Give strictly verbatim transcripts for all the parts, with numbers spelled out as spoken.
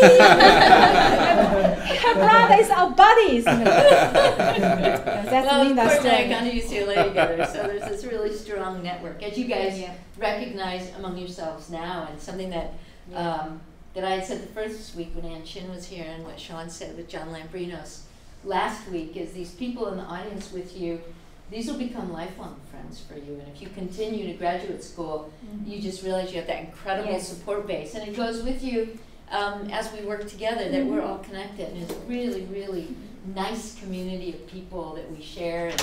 Her brother is our buddies. You know? That's well, of course, I got to U C L A together, so there's this really strong network, as you guys yeah. recognize among yourselves now, and something that yeah. um, that I had said the first week when Ann Chin was here, and what Sean said with John Lambrinos last week is these people in the audience with you. These will become lifelong friends for you, and if you continue to graduate school, mm-hmm. you just realize you have that incredible yes. support base, and it goes with you um, as we work together, that mm-hmm. we're all connected, and it's really, really nice community of people that we share, and,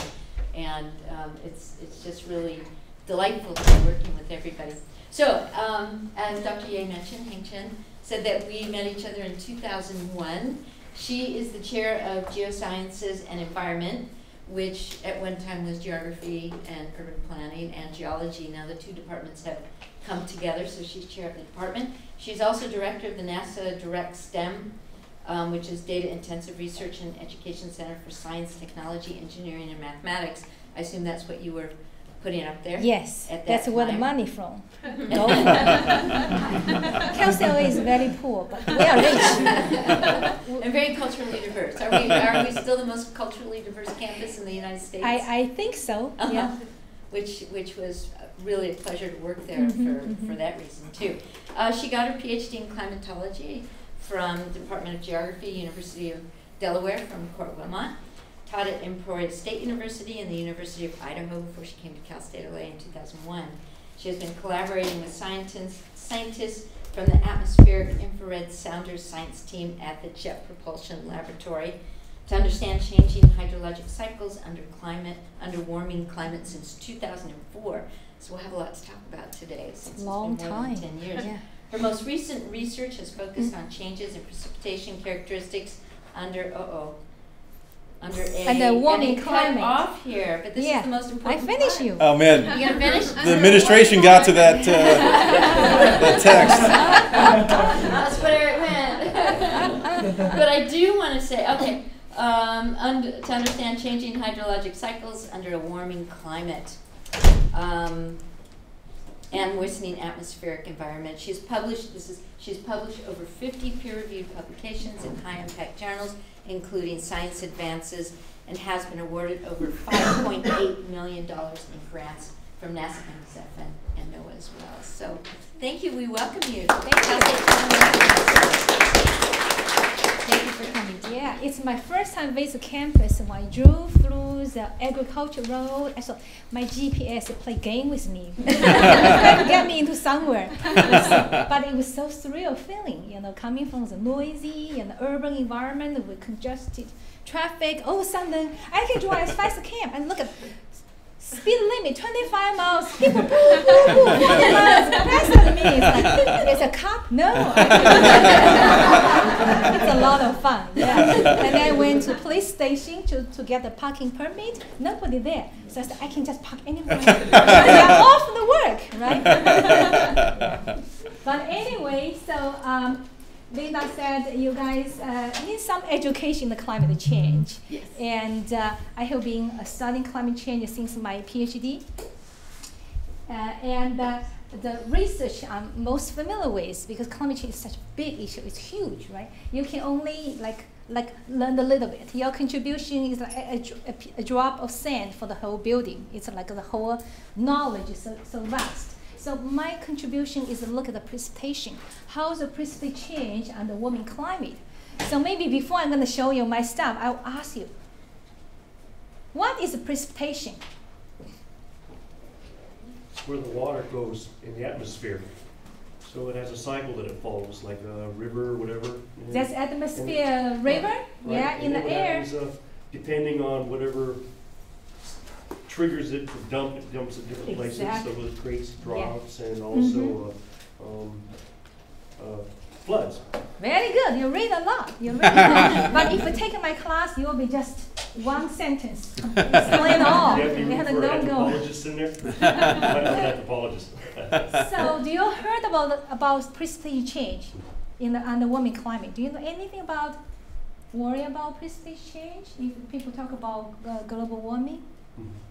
and um, it's, it's just really delightful to be working with everybody. So, um, as Doctor Ye mentioned, Hengchun said that we met each other in two thousand one. She is the chair of Geosciences and Environment, which at one time was geography and urban planning and geology. Now the two departments have come together, so she's chair of the department. She's also director of the NASA Direct STEM, um, which is Data Intensive Research and Education Center for Science, Technology, Engineering, and Mathematics. I assume that's what you were putting up there? Yes, that that's time. Where the money from. Cal State L A is very poor, but we are rich. And very culturally diverse. Are we, are we still the most culturally diverse campus in the United States? I, I think so, uh-huh. yeah. Which, which was really a pleasure to work there mm-hmm, for, mm-hmm. for that reason, too. Uh, she got her P H D in climatology from the Department of Geography, University of Delaware, from McCourt. Taught at Emporia State University and the University of Idaho before she came to Cal State L A in two thousand one. She has been collaborating with scientists, scientists from the Atmospheric Infrared Sounder science team at the Jet Propulsion Laboratory to understand changing hydrologic cycles under climate, under warming climate since two thousand four. So we'll have a lot to talk about today. Since Long it's been more time. Than ten years. Yeah. Her most recent research has focused mm-hmm. on changes in precipitation characteristics under uh oh. Under a, and the warming climate. Off here, but this yeah. is the most important. I finish part. You. Oh man! You gonna finish? The administration got to that uh, that text. That's where it went. But I do want to say, okay, um, under, to understand changing hydrologic cycles under a warming climate, um, and moistening atmospheric environment. She's published. This is she's published over fifty peer-reviewed publications in high-impact journals, including Science Advances, and has been awarded over five point eight million dollars in grants from NASA, N S F, and, and NOAA as well. So thank you. We welcome you. Thank you. Thank you for coming. Yeah, it's my first time visit campus. When I drove through the agriculture road, so my G P S played game with me. Got me into somewhere. But it was so surreal feeling, you know, coming from the noisy and urban environment with congested traffic. All of a sudden, I can drive as fast as I can. And look at speed limit, twenty-five miles. People, boo, boo, boo, forty miles faster than me. It's like, there's a cop? No. It's a lot of fun. Yeah. And I went to police station to, to get the parking permit. Nobody there. So I said, I can just park anywhere. I'm off the work, right? But anyway, so um, Linda said, you guys uh, need some education in climate change. Yes. And uh, I have been uh, studying climate change since my P H D. Uh, and uh, the research I'm most familiar with, because climate change is such a big issue, it's huge, right? You can only like, like learn a little bit. Your contribution is like a, a, a drop of sand for the whole building. It's like the whole knowledge is so, so vast. So my contribution is to look at the precipitation. How is the precipitation change under warming climate? So maybe before I'm going to show you my stuff, I'll ask you, what is precipitation? It's where the water goes in the atmosphere. So it has a cycle that it follows, like a river, whatever. You know, that's atmosphere, it, river, right, yeah, right, in the air. Happens, uh, depending on whatever triggers it to dump, it dumps at different exactly. places, so it creates droughts yeah. and also mm-hmm. uh, um, uh, floods. Very good, you read a lot, you read a lot. But if you take my class, you will be just one sentence, explain all. You have, you have to don't go. In there? So do you heard about, about precipitation change in the under warming climate? Do you know anything about, worry about precipitation change? If people talk about uh, global warming? Mm-hmm.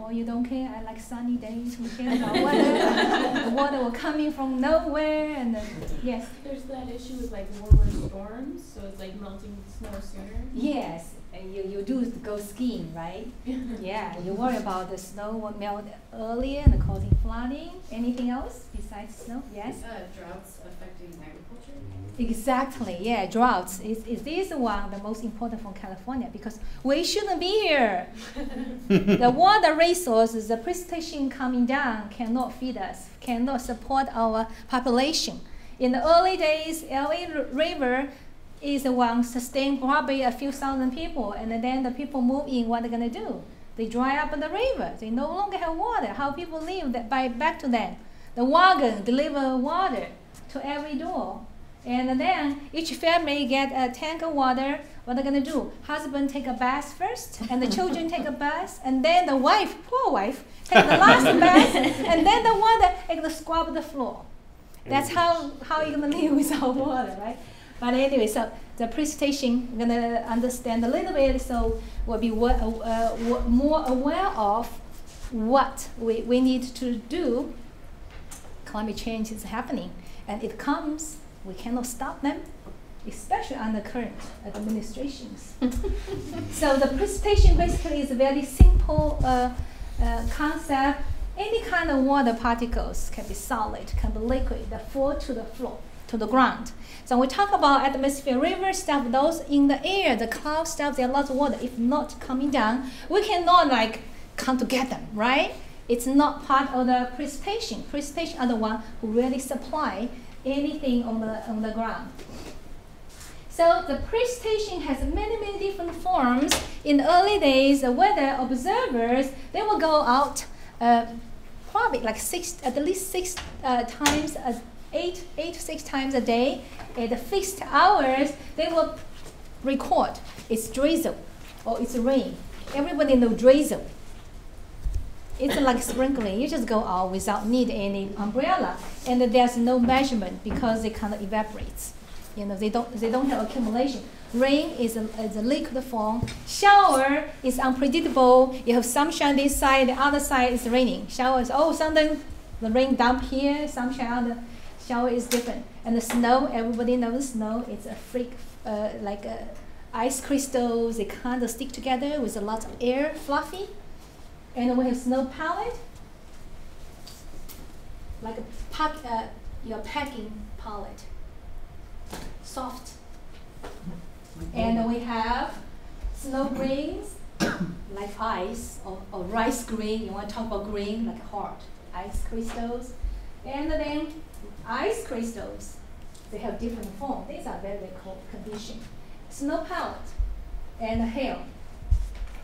or you don't care, I like sunny days, who cares about water, the water will come in from nowhere, and then, yes? There's that issue with like warmer storms, so it's like melting snow sooner. Yes, and you, you do go skiing, right? Yeah, you worry about the snow will melt earlier and causing flooding. Anything else besides snow? Yes? Uh, droughts affecting agriculture? Exactly, yeah, droughts. Is, is this one the most important for California? Because we shouldn't be here. The water resources, the precipitation coming down cannot feed us, cannot support our population. In the early days, L A River is the one sustained probably a few thousand people, and then the people move in, what are they going to do? They dry up the river. They no longer have water. How people live that by back to them. The wagon deliver water to every door. And then each family get a tank of water. What are they going to do? Husband take a bath first, and the children take a bath, and then the wife, poor wife, take the last bath, and then the water, it will scrub the floor. That's how, how you're going to live without water, right? But anyway, so the presentation, we're going to understand a little bit, so we'll be uh, more aware of what we, we need to do. Climate change is happening, and it comes, we cannot stop them, especially under current administrations. So the presentation basically is a very simple uh, uh, concept. Any kind of water particles can be solid, can be liquid, that fall to the floor, to the ground. So when we talk about atmosphere, river stuff, those in the air, the cloud stuff, there are lots of water. If not coming down, we cannot like come to get them, right? It's not part of the precipitation. Precipitation are the one who really supply anything on the, on the ground. So the precipitation has many, many different forms. In the early days, the weather observers, they will go out uh, probably like six, at least six uh, times a Eight, eight to six times a day, at the fixed hours, they will record it's drizzle or it's rain. Everybody knows drizzle. It's like sprinkling. You just go out without need any umbrella, and there's no measurement because it kind of evaporates. You know, they don't they don't have accumulation. Rain is a, is a liquid form. Shower is unpredictable. You have sunshine this side, the other side is raining. Shower is oh something the rain dump here, sunshine on the. Shower is different, and the snow. Everybody knows snow. It's a freak, uh, like uh, ice crystals. They kind of stick together with a lot of air, fluffy. And we have snow pallet, like a pack, uh, your packing pallet, soft. And we have snow grains, like ice or, or rice grain. You want to talk about grain, like hard ice crystals, and then. Ice crystals, they have different form. These are very, very cold condition. Snow pellet and hail.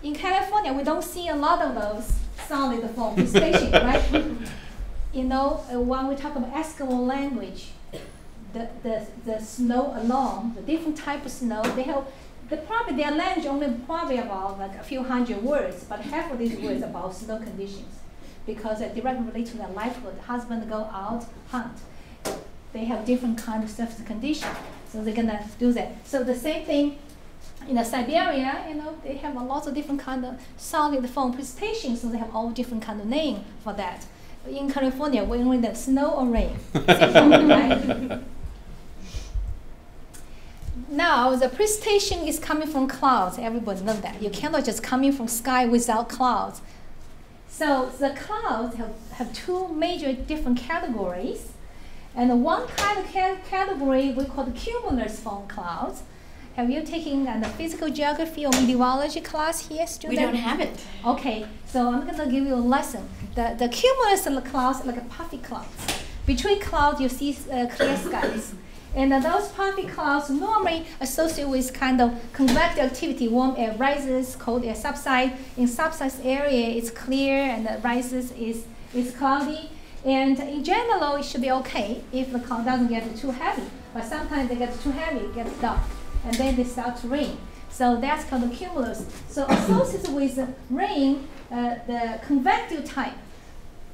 In California, we don't see a lot of those solid form precipitation, right? You know, uh, when we talk about Eskimo language, the, the, the snow alone, the different type of snow, they have, the probably their language only probably about like a few hundred words, but half of these words about snow conditions, because they directly relate to their livelihood. Husband go out, hunt. They have different kind of surface condition, so they're gonna do that. So the same thing in the Siberia, you know, they have a lot of different kind of solid form precipitation, so they have all different kind of name for that. In California, we only have snow or rain. Same, right? Now the precipitation is coming from clouds. Everybody knows that. You cannot just come in from sky without clouds. So the clouds have, have two major different categories. And one kind of ca category we call the cumulus form clouds. Have you taken uh, the physical geography or meteorology class here, student? We don't have it. Okay, so I'm going to give you a lesson. The, the cumulus clouds are like a puffy clouds. Between clouds, you see uh, clear skies. And uh, those puffy clouds normally associate with kind of convective activity. Warm air rises, cold air subsides. In subsides area, it's clear, and uh, rises is is cloudy. And in general, it should be okay if the cloud doesn't get too heavy. But sometimes they get too heavy, it gets dark, and then they start to rain. So that's called the cumulus. So associated with rain, uh, the convective type,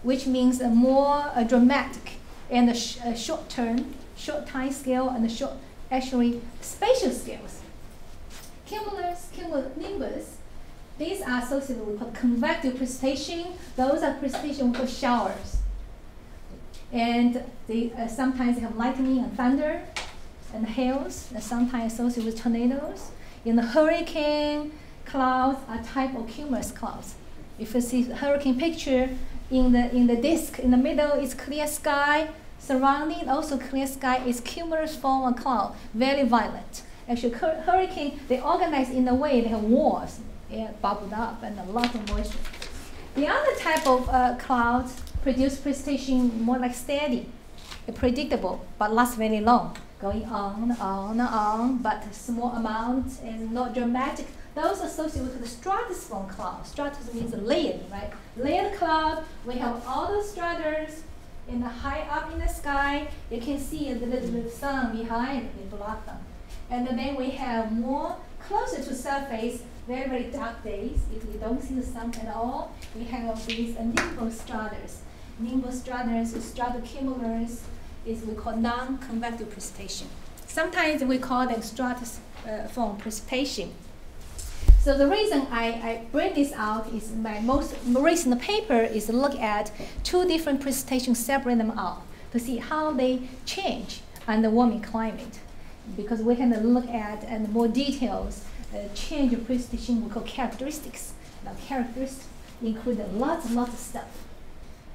which means a more uh, dramatic and a, sh a short term. Short time scale and the short, actually, spatial scales. Cumulus, cumulonimbus, These are associated with convective precipitation. Those are precipitation we call showers. And they uh, sometimes have lightning and thunder and hails, and sometimes associated with tornadoes. In the hurricane, clouds are type of cumulus clouds. If you see the hurricane picture, in the, in the disk, in the middle is clear sky, surrounding also clear sky is cumulus form of cloud, very violent. Actually, hurricane, they organize in a way, they have walls, air bubbled up, and a lot of moisture. The other type of uh, clouds produce precipitation more like steady, predictable, but lasts very long, going on, on, on, but small amount and not dramatic. Those associated with the stratus-form cloud. Stratus means layered, right? Layered cloud, we have all the stratas in the high up in the sky. You can see the little sun behind, they block them. And then we have more closer to surface, very, very dark days. If you don't see the sun at all, we have these nimbostratas. Nimbostratas, stratocumulus, is we call non-convective precipitation. Sometimes we call them stratus-form precipitation. So the reason I, I bring this out is my most recent paper is look at two different precipitations, separate them out to see how they change under warming climate. Because we can look at and more details, uh, change of precipitation we call characteristics. Now characteristics include lots and lots of stuff.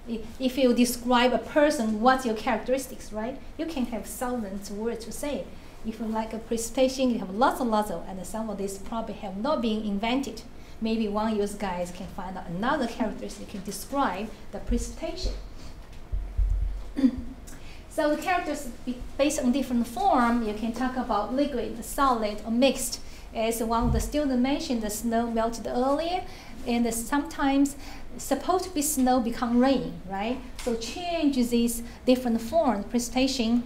If, if you describe a person, what's your characteristics, right? You can have thousands of words to say. If you like a precipitation, you have lots and lots of, and some of these probably have not been invented. Maybe one of you guys can find out another characteristic can describe the precipitation. So the characteristics based on different form, you can talk about liquid, solid, or mixed. As one of the students mentioned, the snow melted earlier, and sometimes supposed to be snow become rain, right? So change these different forms, precipitation.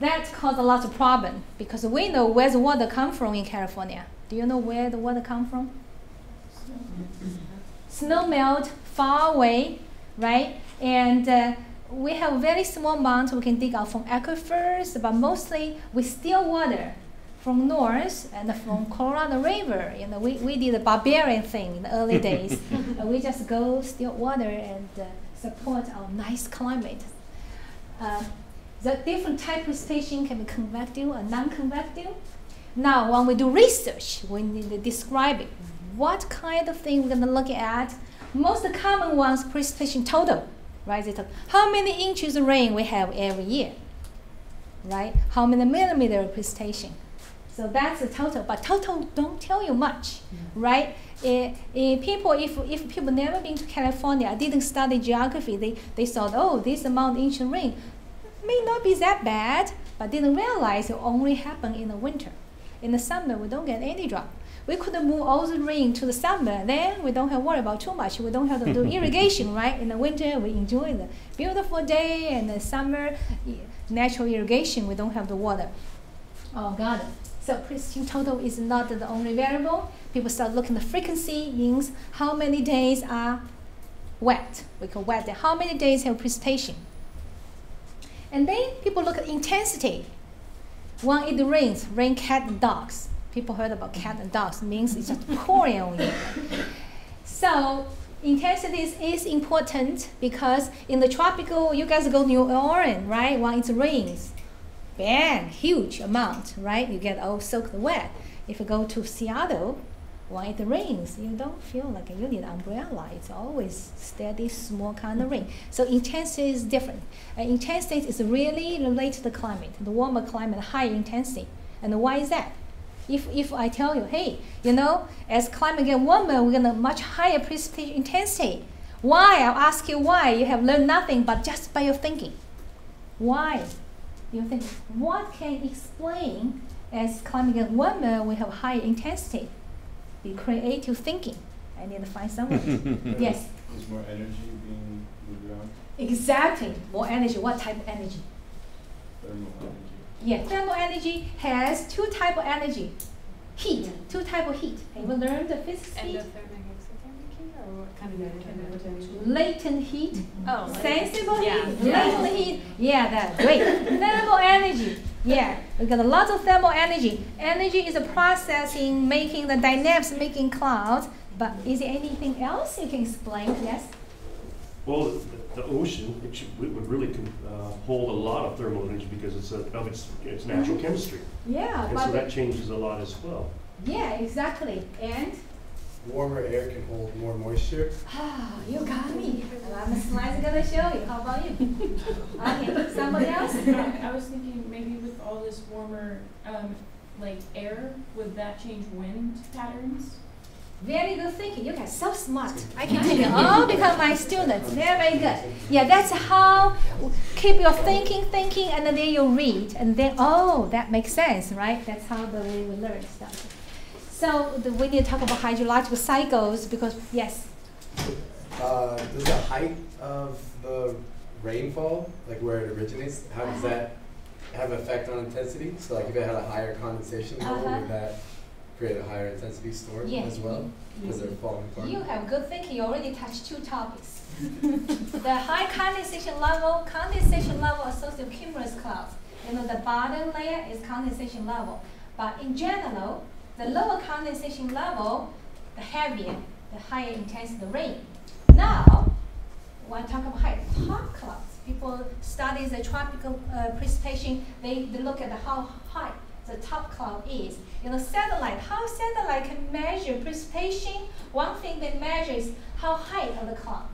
That caused a lot of problem because we know where the water comes from in California. Do you know where the water comes from? Snow, snow melt far away, right? And uh, we have very small amounts we can dig out from aquifers, but mostly we steal water from north and from Colorado River. You know, we, we did a barbarian thing in the early days. Uh, we just go steal water and uh, support our nice climate. Uh, The different type of precipitation can be convective or non-convective. Now, when we do research, we need to describe it. What kind of thing we're going to look at? Most common ones, precipitation total, right? How many inches of rain we have every year, right? How many millimeter of precipitation? So that's the total, but total don't tell you much, mm-hmm. right? Uh, uh, people, if, if people never been to California, didn't study geography, they, they thought, oh, this amount of inch of rain may not be that bad, but didn't realize it only happened in the winter. In the summer, we don't get any drop. We could move all the rain to the summer, then we don't have to worry about too much. We don't have to do irrigation, right? In the winter, we enjoy the beautiful day, and the summer, natural irrigation, we don't have the water. Oh, got it. So precipitation total is not the only variable. People start looking at the frequency, means how many days are wet. We call wet day. How many days have precipitation? And then people look at intensity. When it rains, rain cat and dogs. People heard about cat and dogs, means it's just pouring on you. So intensity is important because in the tropical, you guys go to New Orleans, right? When it rains, bang, huge amount, right? You get all soaked wet. If you go to Seattle, when it rains, you don't feel like you need an umbrella. It's always steady, small kind of rain. So intensity is different. Uh, intensity is really related to the climate, the warmer climate, high intensity. And why is that? If, if I tell you, hey, you know, as climate gets warmer, we're going to much higher precipitation intensity. Why? I'll ask you why. You have learned nothing but just by your thinking. Why? You think, what can explain as climate gets warmer, we have high intensity? Be creative thinking. I need to find someone. Yes? Is more energy being moved around? Exactly. More energy. What type of energy? Thermal energy. Yeah, thermal energy has two types of energy. Heat. Yeah. Two types of heat. Have you learned the physics? And heat? The thermodynamic heat or what kind of energy? Latent heat. Oh, sensible yeah. heat. Yeah. Latent heat. Yeah, that's great. Thermal energy. Yeah, we got a lot of thermal energy. Energy is a process in making the dynamics, making clouds, But is there anything else you can explain? Yes? Well, the, the ocean, it, should, it would really uh, hold a lot of thermal energy because it's a, of its, its natural mm-hmm. chemistry. Yeah. And so that changes a lot as well. Yeah, exactly. And? Warmer air can hold more moisture. Oh, you got me. Well, the slides are going to show you. How about you? Okay, somebody else? I was thinking maybe with all this warmer um, like air, would that change wind patterns? Very good thinking. You guys are so smart. I can take it all because my students. They're very good. Yeah, that's how keep your thinking, thinking, and then you read. And then, oh, that makes sense, right? That's how the way we learn stuff. So the, we need to talk about hydrological cycles because, yes? Uh, does the height of the rainfall, like where it originates, how does uh-huh. that have an effect on intensity? So like if it had a higher condensation level, uh-huh. would that create a higher intensity storm yeah. as well? Because mm-hmm. they're falling apart. You have good thinking. You already touched two topics. The high condensation level, condensation level associated with cumulus clouds. You know, the bottom layer is condensation level. But in general, the lower condensation level, the heavier, the higher intensity the rain. Now, when I talk about high hot clouds, people study the tropical uh, precipitation, they, they look at the how high the top cloud is. You know, satellite, how satellite can measure precipitation, one thing they measure is how high are the clouds.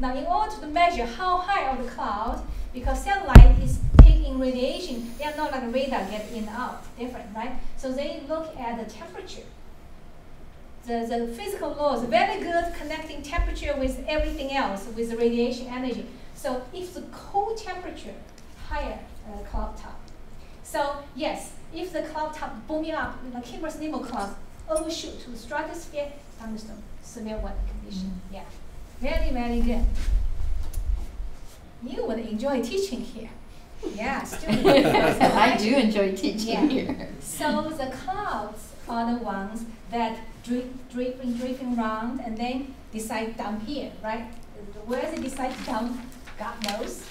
Now, in order to measure how high are the clouds, because satellite is taking radiation, they are not like radar get in and out, different, right? So they look at the temperature. The, the physical laws, very good connecting temperature with everything else, with the radiation energy. So if the cold temperature, higher uh, cloud top. So yes, if the cloud top booming up, the cumulus nimble clouds overshoot to the stratosphere, thunderstorm, severe weather condition. Mm. Yeah, very, very good. You would enjoy teaching here. Yeah, students. I do enjoy teaching yeah. here. So the clouds are the ones that drip, dripping, dripping around, and then decide to dump here, right? Where they decide to dump, God knows.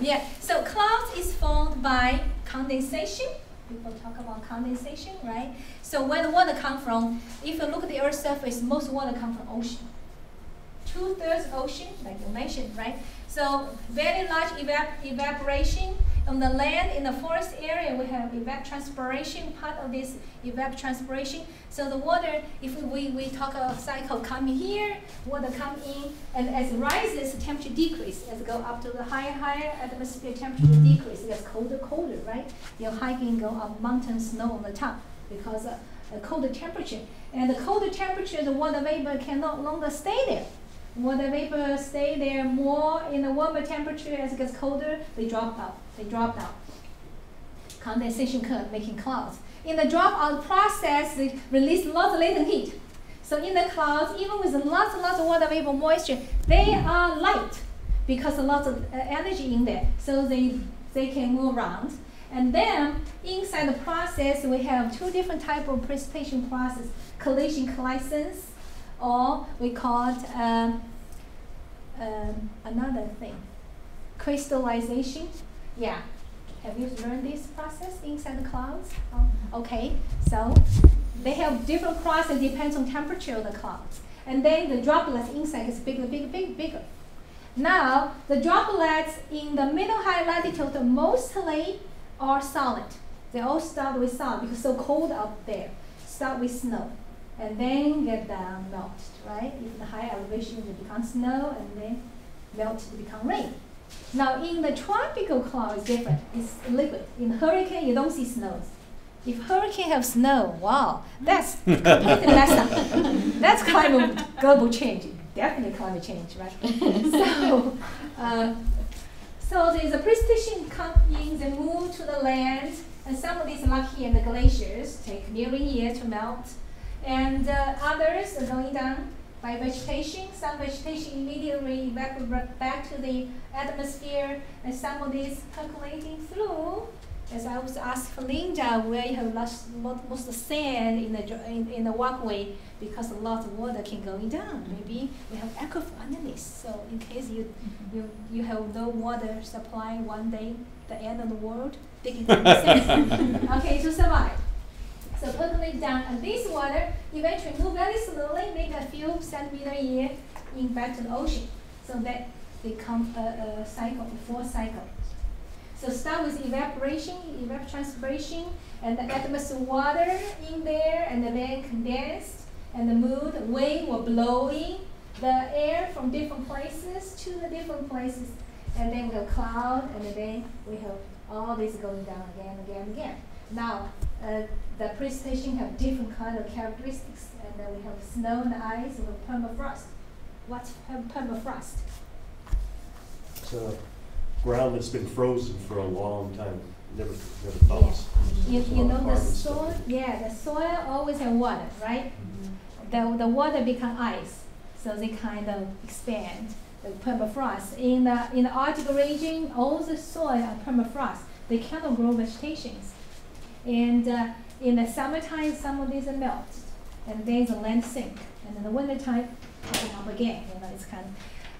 Yeah. So clouds is formed by condensation. People talk about condensation, right? So where the water comes from, if you look at the Earth's surface, most water comes from ocean. Two-thirds ocean, like you mentioned, right? So very large evap evaporation. On the land, in the forest area, we have evapotranspiration, part of this evapotranspiration. So the water, if we, we talk about a cycle coming here, water come in, and as it rises, the temperature decreases. As it goes up to the higher, higher atmosphere, temperature decreases. It gets colder, colder, right? You're hiking, go up mountain snow on the top because of the colder temperature. And the colder temperature, the water vapor can no longer stay there. Water vapor stay there more in the warmer temperature. As it gets colder, they drop out. They drop out. Condensation curve making clouds. In the dropout process, they release lots of latent heat. So in the clouds, even with lots and lots of water vapor moisture, they are light because of lots of uh, energy in there. So they they can move around. And then inside the process, we have two different types of precipitation process: collation, coalescence. Or we call it um, um, another thing, crystallization. Yeah, have you learned this process inside the clouds? Oh. Okay, so they have different process depends on temperature of the clouds, and then the droplets inside is bigger, bigger, bigger, bigger. Now the droplets in the middle high latitude mostly are solid. They all start with solid because it's so cold up there. Start with snow. And then get down, melt, right? If the high elevation, it becomes snow, and then melt, it becomes rain. Now, in the tropical cloud, it's different. It's liquid. In hurricane, you don't see snows. If hurricane have snow, wow, that's completely messed up. That's climate global change. Definitely climate change, right? so, uh, so there's a precipitation coming. They move to the land, and some of these lucky and the glaciers take nearly a year to melt. And uh, others are going down by vegetation. Some vegetation immediately evaporate back to the atmosphere, and some of these percolating through. As I was asked for Linda, where you have lots, lot, most of sand in the in, in the walkway because a lot of water can go down. Maybe we have aquifer underneath. So in case you you you have no water supply one day, the end of the world, digging down the sand. Okay, to survive. so percolate down. And this water eventually move very slowly, make a few centimeter a year in back to the ocean. So that become a, a cycle, a full cycle. So start with evaporation, evapotranspiration, and the atmospheric water in there, and then condensed, and the moon, the wind will blowing the air from different places to the different places, and then we have cloud, and then we have all this going down again, again, again. Now, uh, the precipitation have different kind of characteristics, and then we have snow and ice, we have permafrost. What's permafrost? It's uh, ground that's been frozen for a long time, never, never thaws. Yeah. You, you know the soil, yeah, the soil always have water, right? Mm-hmm. The, the water become ice, so they kind of expand. The permafrost in the in the Arctic region, all the soil are permafrost. They cannot grow vegetations, and uh, in the summertime, some of these are melt, and then the land sink, and in the wintertime, open up again. You know, it's kind of.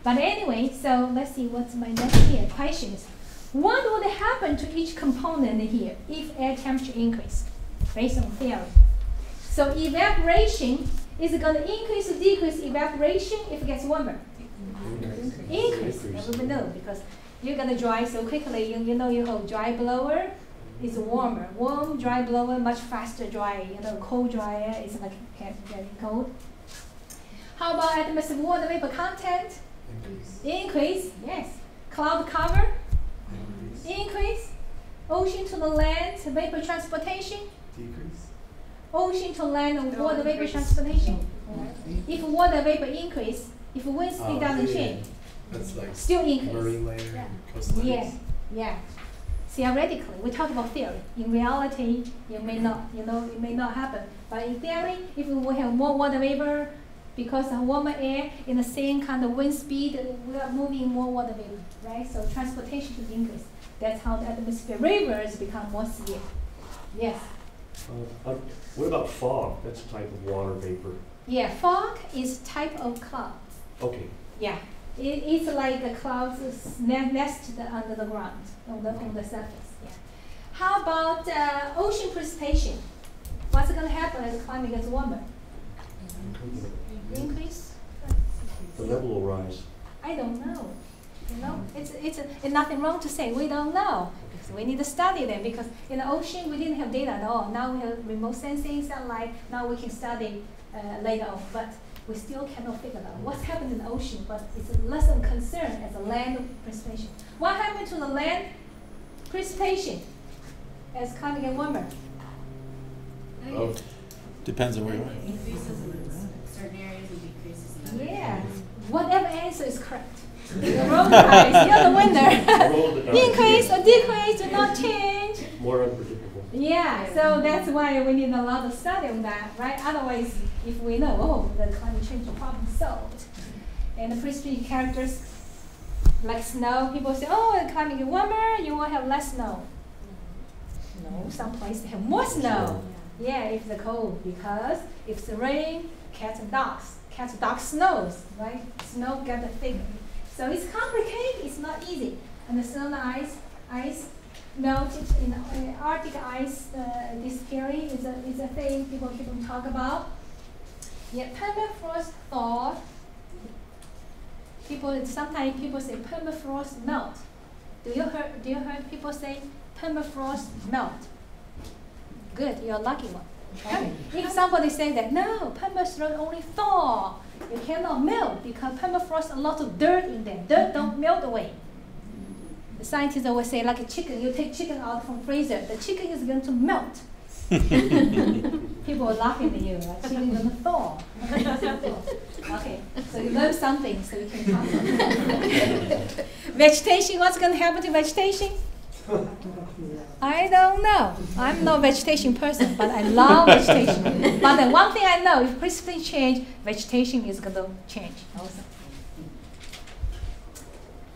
But anyway, so let's see what's my next here questions. What would happen to each component here if air temperature increase, based on theory? So evaporation is going to increase or decrease evaporation if it gets warmer. Increase. Increase. Increase. Everybody knows because you're gonna dry so quickly. You, you know you have dry blower is warmer. Warm dry blower much faster dry. You know cold dryer is like getting cold. How about atmospheric water vapor content? Increase. Increase. Yes. Cloud cover. Increase. Increase. Ocean to the land vapor transportation. Decrease. Ocean to land and water increase. Vapor transportation. No. If water vapor increase. If wind speed oh, doesn't yeah. change, that's like still increase. Marine layer yeah. and coastal yeah, yeah. Theoretically, we talk about theory. In reality, it may not, you know, it may not happen. But in theory, if we have more water vapor because of warmer air in the same kind of wind speed, we are moving more water vapor, right? So transportation should increase. That's how the atmosphere rivers become more severe. Yes. Uh, um, what about fog? That's a type of water vapor. Yeah, fog is type of cloud. Okay. Yeah, it, it's like the clouds nested under the ground, on the, on the surface. Yeah. How about uh, ocean precipitation? What's going to happen as the climate gets warmer? Increase. Increase. The level will rise. I don't know. You know, it's it's, a, it's nothing wrong to say we don't know. So we need to study them because in the ocean we didn't have data at all. Now we have remote sensing, satellite. Now we can study uh, later on, but. We still cannot figure out what's happened in the ocean, but it's less of concern as a land precipitation. What happened to the land precipitation as climate gets warmer? Oh, depends on where you are. It increases in certain areas and decreases in other. Yeah, whatever answer is correct. The roll the dice, you're the winner. Increase or decrease, do not change. More unpredictable. Yeah, so that's why we need a lot of study on that, right? Otherwise, if we know, oh, the climate change problem solved. And the precipitation characters, like snow, people say, oh, the climate is warmer, you will have less snow. No, some places have more snow. Yeah, if it's cold, because if it's rain, cats and dogs. Cats and dogs snows, right? Snow gets thicker. So it's complicated, it's not easy. And the snow and ice, ice melted in uh, Arctic ice, uh, this theory is a, is a thing people keep on talking about. Yeah, permafrost thaw. People sometimes people say permafrost melt. Do you heard do you heard people say permafrost melt? Good, you're a lucky one. Okay. If somebody saying that no, permafrost only thaw. You cannot melt because permafrost a lot of dirt in there. Dirt don't melt away. The scientists always say like a chicken, you take chicken out from freezer, the chicken is going to melt. People are laughing at you, like she's going to thaw. Okay, so you learn something so you can talk about it. Vegetation, what's going to happen to vegetation? I don't know. I'm not a vegetation person, but I love vegetation. But the one thing I know, if precipitation change, vegetation is going to change also.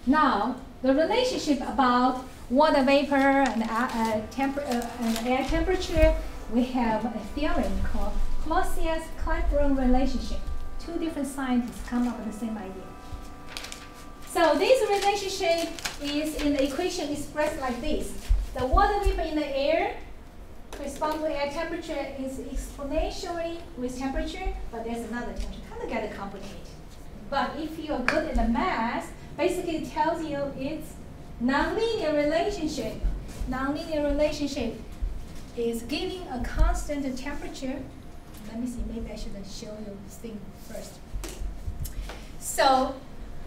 Now, the relationship about water vapor and, uh, uh, temper uh, and air temperature, we have a theorem called Clausius-Clapeyron relationship. Two different scientists come up with the same idea. So this relationship is in the equation expressed like this. The water vapor in the air corresponds respond to air temperature is exponentially with temperature, but there's another temperature. Kind of get complicated. But if you're good at the math, basically it tells you it's nonlinear relationship. Nonlinear relationship is giving a constant temperature. Let me see, maybe I should show you this thing first. So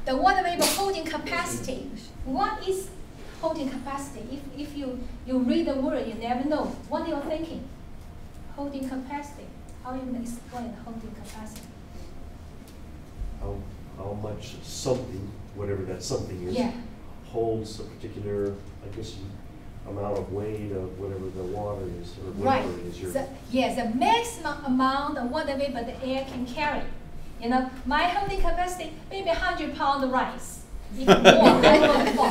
the water vapor holding capacity. What is holding capacity? If, if you, you read the word, you never know what you're thinking. Holding capacity. How you gonna explain holding capacity? How, how much something, whatever that something is, yeah, holds a particular, I guess, amount of weight of whatever the water is, or whatever right. it is. Your the, yeah, the maximum amount of water vapor the air can carry. You know, my holding capacity, maybe one hundred pounds of rice. If more, I will fall.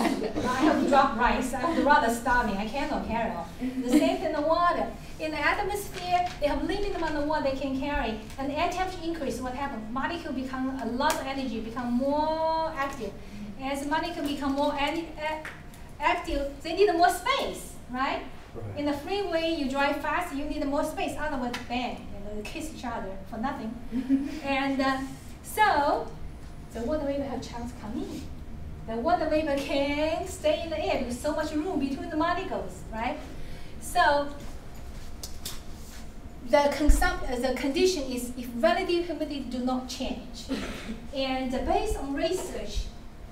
I have to drop rice. I'm rather starving. I cannot carry on. The same thing in the water. In the atmosphere, they have limited amount of water they can carry. And air temperature increase, what happens? Molecule become a lot of energy, become more active. As molecule become more active, they need more space, right? right? In the freeway, you drive fast, you need more space. Otherwise, bang, you know, they kiss each other for nothing. And uh, so, the water vapor have a chance to come in. The water vapor can stay in the air because so much room between the molecules, right? So the consump the condition is if relative humidity do not change, and based on research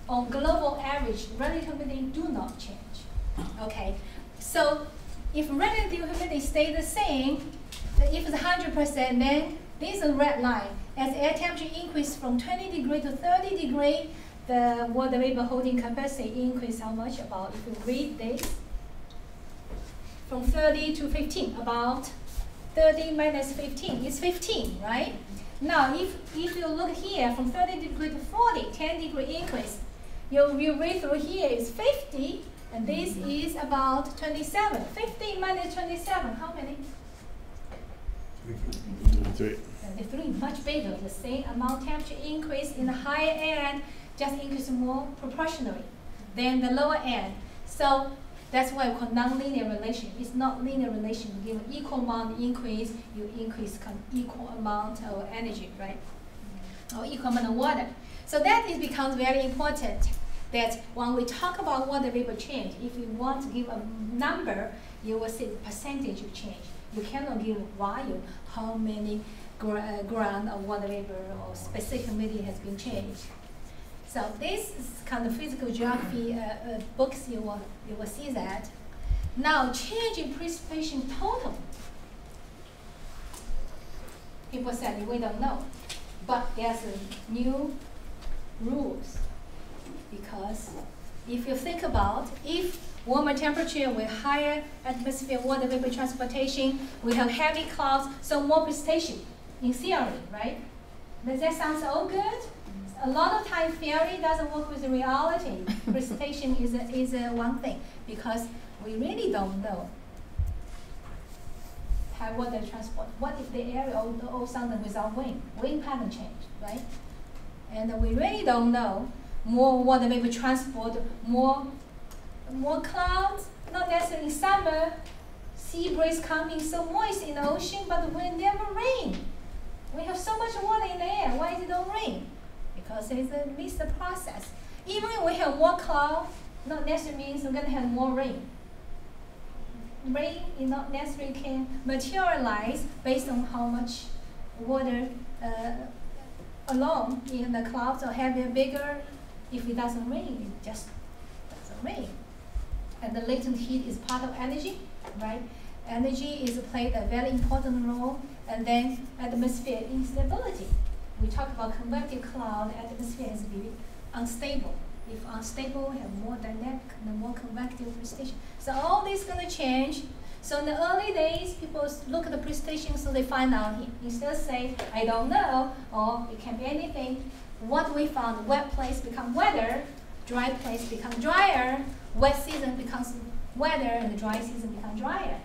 on global average, relative humidity do not change. Okay, so if relative humidity stay the same, if it's one hundred percent, then this is a red line. As air temperature increases from twenty degrees to thirty degrees. The water vapor holding capacity increase how much? About, if you read this, from thirty to fifteen, about thirty minus fifteen is fifteen, right? Now, if, if you look here, from thirty degree to forty, ten degree increase, you, you read through here is fifty, and this is about twenty-seven. fifteen minus twenty-seven, how many? twenty-three. twenty-three, much bigger. The same amount temperature increase in the higher end, just increase more proportionally than the lower end. So that's why we call nonlinear relation. It's not linear relation. You give an equal amount increase, you increase equal amount of energy, right? Or equal amount of water. So that it becomes very important that when we talk about water vapor change, if you want to give a number, you will see the percentage of change. You cannot give value, how many gra gram of water vapor or specific humidity has been changed. So this is kind of physical geography uh, uh, books, you will, you will see that. Now, change in precipitation total. People said, we don't know. But there's a new rules. Because if you think about, if warmer temperature with higher atmosphere water vapor transportation, we have heavy clouds, so more precipitation in theory, right? Does that sound all good? A lot of time theory doesn't work with the reality. Precipitation is, a, is a one thing because we really don't know how water transport. What if the area all, all sudden without wind? Wind pattern change, right? And we really don't know. More water vapor transport, more, more clouds, not necessarily summer, sea breeze coming so moist in the ocean, but it will never rain. We have so much water in the air, why it don't rain? Because it's a missed process. Even if we have more cloud, not necessarily means we're going to have more rain. Rain is not necessarily can materialize based on how much water uh, alone in the clouds or heavier, bigger. If it doesn't rain, it just doesn't rain. And the latent heat is part of energy, right? Energy is played a very important role, and then atmosphere instability. We talk about convective cloud, the atmosphere is very unstable. If unstable, we have more dynamic and more convective precipitation. So all this is going to change. So in the early days, people look at the precipitation, so they find out. Instead of saying, I don't know, or it can be anything, what we found, wet place become wetter, dry place become drier, wet season becomes wetter, and the dry season becomes drier.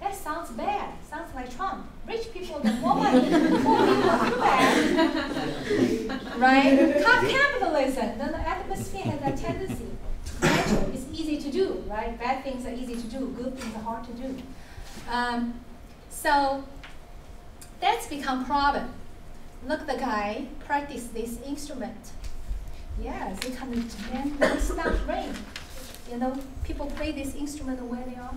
That sounds bad. Sounds like Trump. Rich people, the more money, the poor people are bad. Right? Top capitalism. Then the atmosphere has a tendency. Natural. It's easy to do, right? Bad things are easy to do. Good things are hard to do. Um, So that's become problem. Look, the guy practice this instrument. Yeah, they come to man, they stop rain. You know, people play this instrument where they are.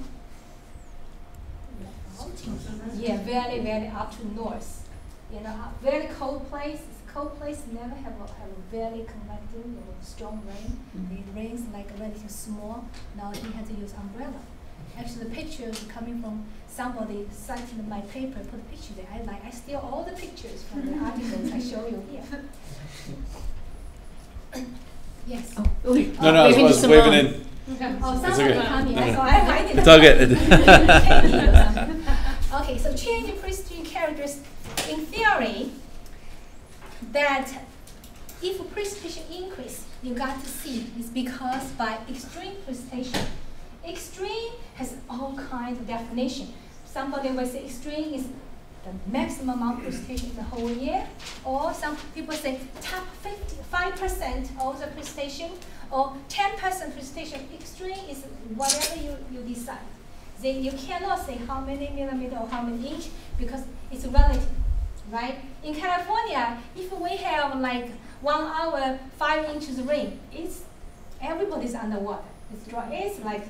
Yeah, very, very up to north. You know, very cold place. Cold place never have a, have a very convective or strong rain. Mm-hmm. It rains like relatively small. Now he has to use umbrella. Actually, the picture is coming from somebody citing my paper. Put a picture there. I like. I steal all the pictures from the articles I show you here. Yes. Oh, oh, no, no, I was, I was waving in. Okay. Oh, someone okay. coming. No, no. So I hide it. It's all good. Okay, so change in pristine characteristics. In theory, that if precipitation increase, you got to see it's because by extreme precipitation. Extreme has all kinds of definition. Somebody will say extreme is the maximum amount of precipitation in the whole year, or some people say top fifty-five percent of the precipitation, or ten percent precipitation. Extreme is whatever you, you decide. They, you cannot say how many millimeter or how many inch because it's relative. Right? In California, if we have like one hour, five inches rain, it's everybody's underwater. It's dry. It's like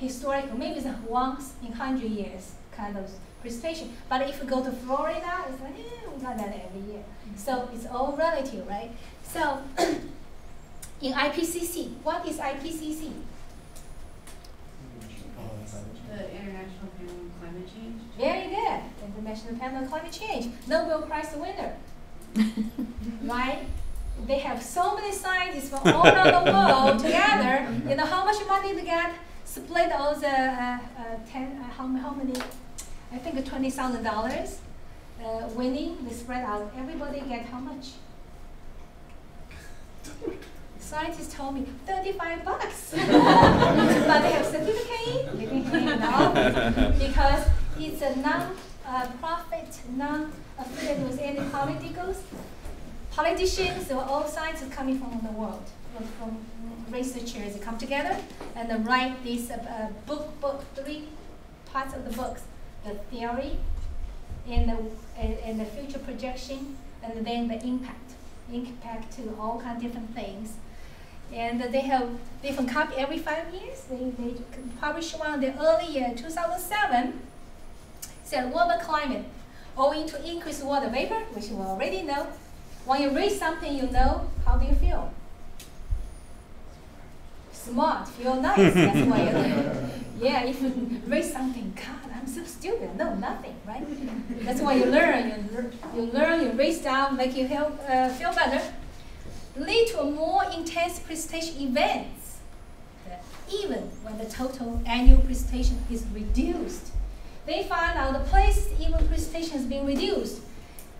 historical, maybe it's once in hundred years kind of precipitation. But if you go to Florida, it's like eh, we got that every year. Mm-hmm. So it's all relative, right? So in I P C C, what is I P C C? The International Panel on Climate Change. Very good. The International Panel on Climate Change. Nobel Prize winner. Right? They have so many scientists from all around the world together. You know how much money they got? Split all the uh, uh, ten. Uh, how, how many? I think twenty thousand dollars. Uh, winning, they spread out. Everybody get how much? Scientists told me thirty-five bucks, but they have certificate, they can hang it out because it's a non-profit, uh, non-affiliated with any politicals. Politicians, so all scientists coming from the world, from researchers, they come together and they write this uh, book, book, three parts of the books, the theory, and the, and, and the future projection, and then the impact, impact to all kinds of different things. And uh, they have different copy every five years. They, they publish one the early year, two thousand seven, said warmer climate, owing to increased water vapor, which you already know. When you read something you know, how do you feel? Smart, feel nice, that's why you learn. Yeah, if you read something, God, I'm so stupid, no, nothing, right? That's why you learn, you, you learn, you read down, make you help, uh, feel better. Lead to a more intense precipitation events, even when the total annual precipitation is reduced. They find out the place even precipitation is being reduced.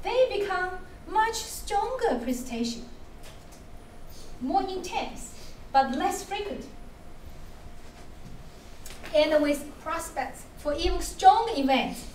They become much stronger precipitation, more intense, but less frequent. And with prospects for even stronger events,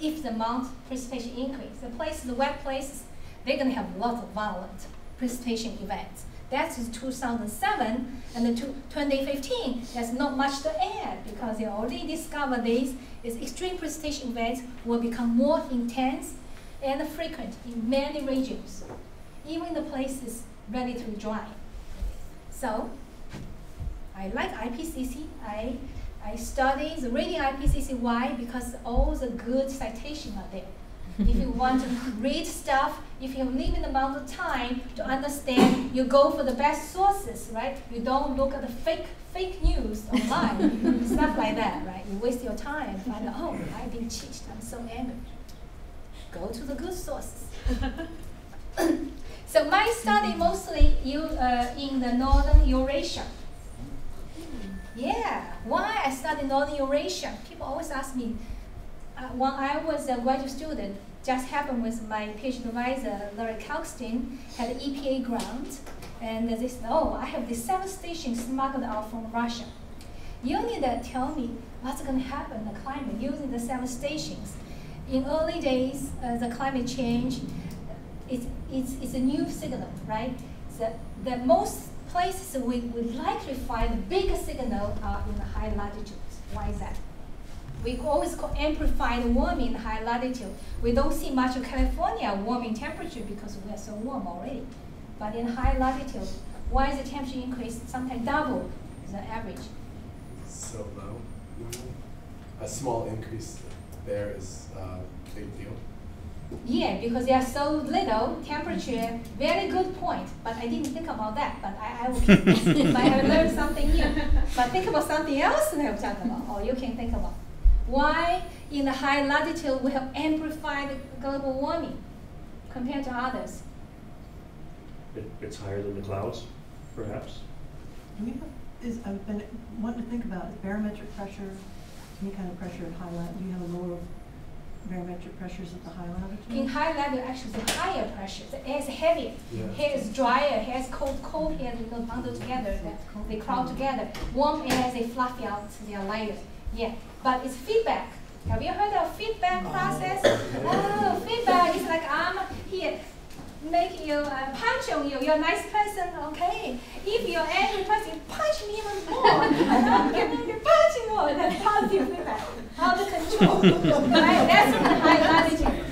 if the amount of precipitation increases, the places, the wet places, they're going to have lots of violent precipitation events. That's two thousand seven, and then twenty fifteen, there's not much to add because they already discovered these is extreme precipitation events will become more intense and frequent in many regions, even in the places ready to dry. So I like I P C C. I, I study the reading I P C C. Why? Because all the good citations are there. If you want to read stuff, if you have limited amount of time to understand, you go for the best sources, right? You don't look at the fake fake news online, stuff like that, right? You waste your time. Find out, oh, I've been cheated. I'm so angry. Go to the good sources. So my study mostly you uh, in the Northern Eurasia. Yeah, why I study Northern Eurasia? People always ask me. Uh, when I was a graduate student, just happened with my PhD advisor, Larry Kalkstein, had an E P A grant, and they said, oh, I have this seven stations smuggled out from Russia. You need to tell me what's going to happen in the climate using the seven stations. In early days, uh, the climate change, it's, it's, it's a new signal, right? The, the most places we would likely find the biggest signal are in the high latitudes. Why is that? we always call amplified warming in high latitude. We don't see much of California warming temperature because we are so warm already. But in high latitude, why is the temperature increase sometimes double the average? So low. A small increase there is a big deal. Yeah, because they are so little temperature. Very good point, but I didn't think about that. But I, I will keep this. I have learned something new. But think about something else that I've talked about, or you can think about. Why in the high latitude we have amplified global warming compared to others? It, it's higher than the clouds, perhaps. And you have, is, I've been wanting to think about is barometric pressure, any kind of pressure at high latitude. Do you have a lower barometric pressures at the high latitude? In high latitude, actually, the higher pressure. The air is heavier. Yeah. Air is drier. Air is cold. Cold air, they don't bundle together. They crowd together. Warm air, they fluffy out. They are lighter. Yeah. But it's feedback. Have you heard of feedback process? Oh, feedback is like I'm here. Make you uh, punch on you. You're a nice person, okay? If you're an angry person, punch me even more. And I'm giving you punching more. That's positive feedback. How to control, right? That's in the high latitude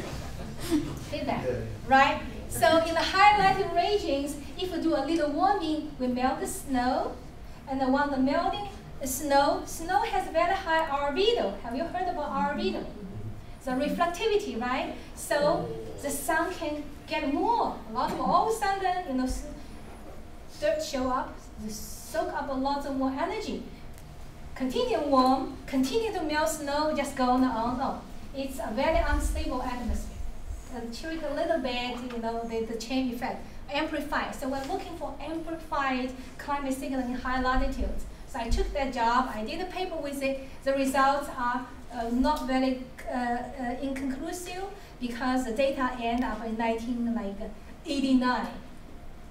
feedback, right? So in the high latitude regions, if we do a little warming, we melt the snow, and then while the melting the snow, snow has very high albedo. Have you heard about albedo? The reflectivity, right? So the sun can get more, a lot more. All of a sudden, you know, dirt show up, they soak up a lot of more energy. Continue warm, continue to melt snow, just go on and on. It's a very unstable atmosphere. And tweak a little bit, you know, the, the chain effect, amplified. So we're looking for amplified climate signal in high latitudes. So I took that job, I did a paper with it. The results are uh, not very uh, uh, inconclusive, because the data end up in nineteen eighty-nine.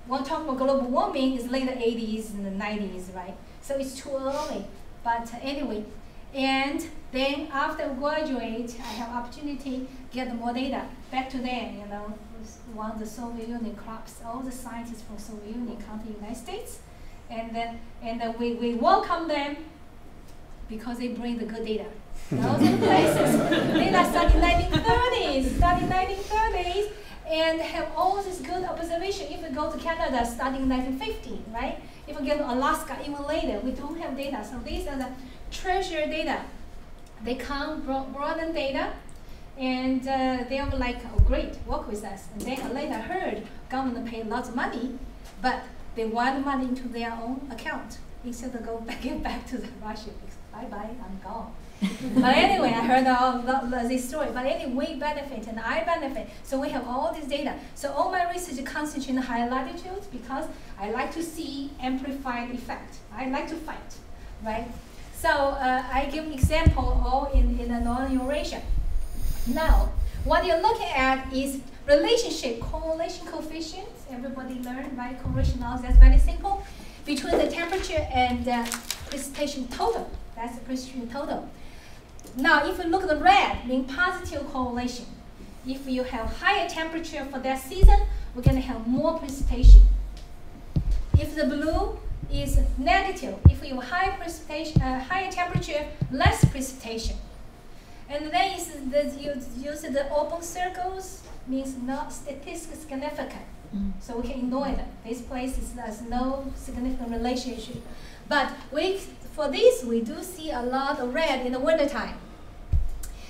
One talk about global warming is later eighties and the nineties, right? So it's too early, but anyway. And then after I graduate, I have opportunity to get more data. Back to them, you know, one of the Soviet Union crops, all the scientists from Soviet Union come to the United States, and then, and then we, we welcome them because they bring the good data. Those are the places. They are studying nineteen thirties, studying nineteen thirties, and have all this good observation. If we go to Canada, studying nineteen fifty, right? If we go to Alaska, even later, we don't have data. So these are the treasure data. They come broaden data, and uh, they were like, oh, great, work with us. And then I later heard government paid lots of money, but they want money into their own account instead of go back and back to the Russia. Bye bye, I'm gone. But anyway, I heard all the, this story. But anyway, we benefit and I benefit. So we have all this data. So all my research concentrates in high latitudes because I like to see amplified effect. I like to fight, right? So uh, I give example all in, in the Northern Eurasia. Now, what you're looking at is relationship, correlation coefficients. Everybody learned, right? Correlation laws, that's very simple. Between the temperature and uh, precipitation total. That's the precipitation total. Now, if you look at the red, means positive correlation. If you have higher temperature for that season, we're going to have more precipitation. If the blue is negative, if you have high precipitation, uh, higher temperature, less precipitation. And then you use the open circles, means not statistically significant. Mm. So we can ignore them. This place is, there's no significant relationship. But we, for this, we do see a lot of red in the wintertime.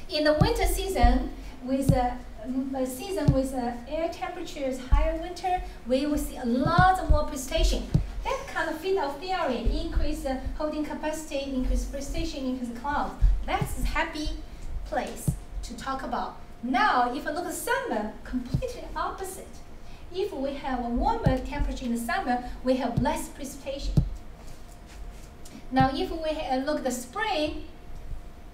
In the winter season, with a, a season with a air temperatures higher winter, we will see a lot of more precipitation. That kind of fit our theory, increase the holding capacity, increase precipitation, increase the clouds. That's a happy place to talk about. Now, if you look at summer, completely opposite. If we have a warmer temperature in the summer, we have less precipitation. Now, if we look at the spring,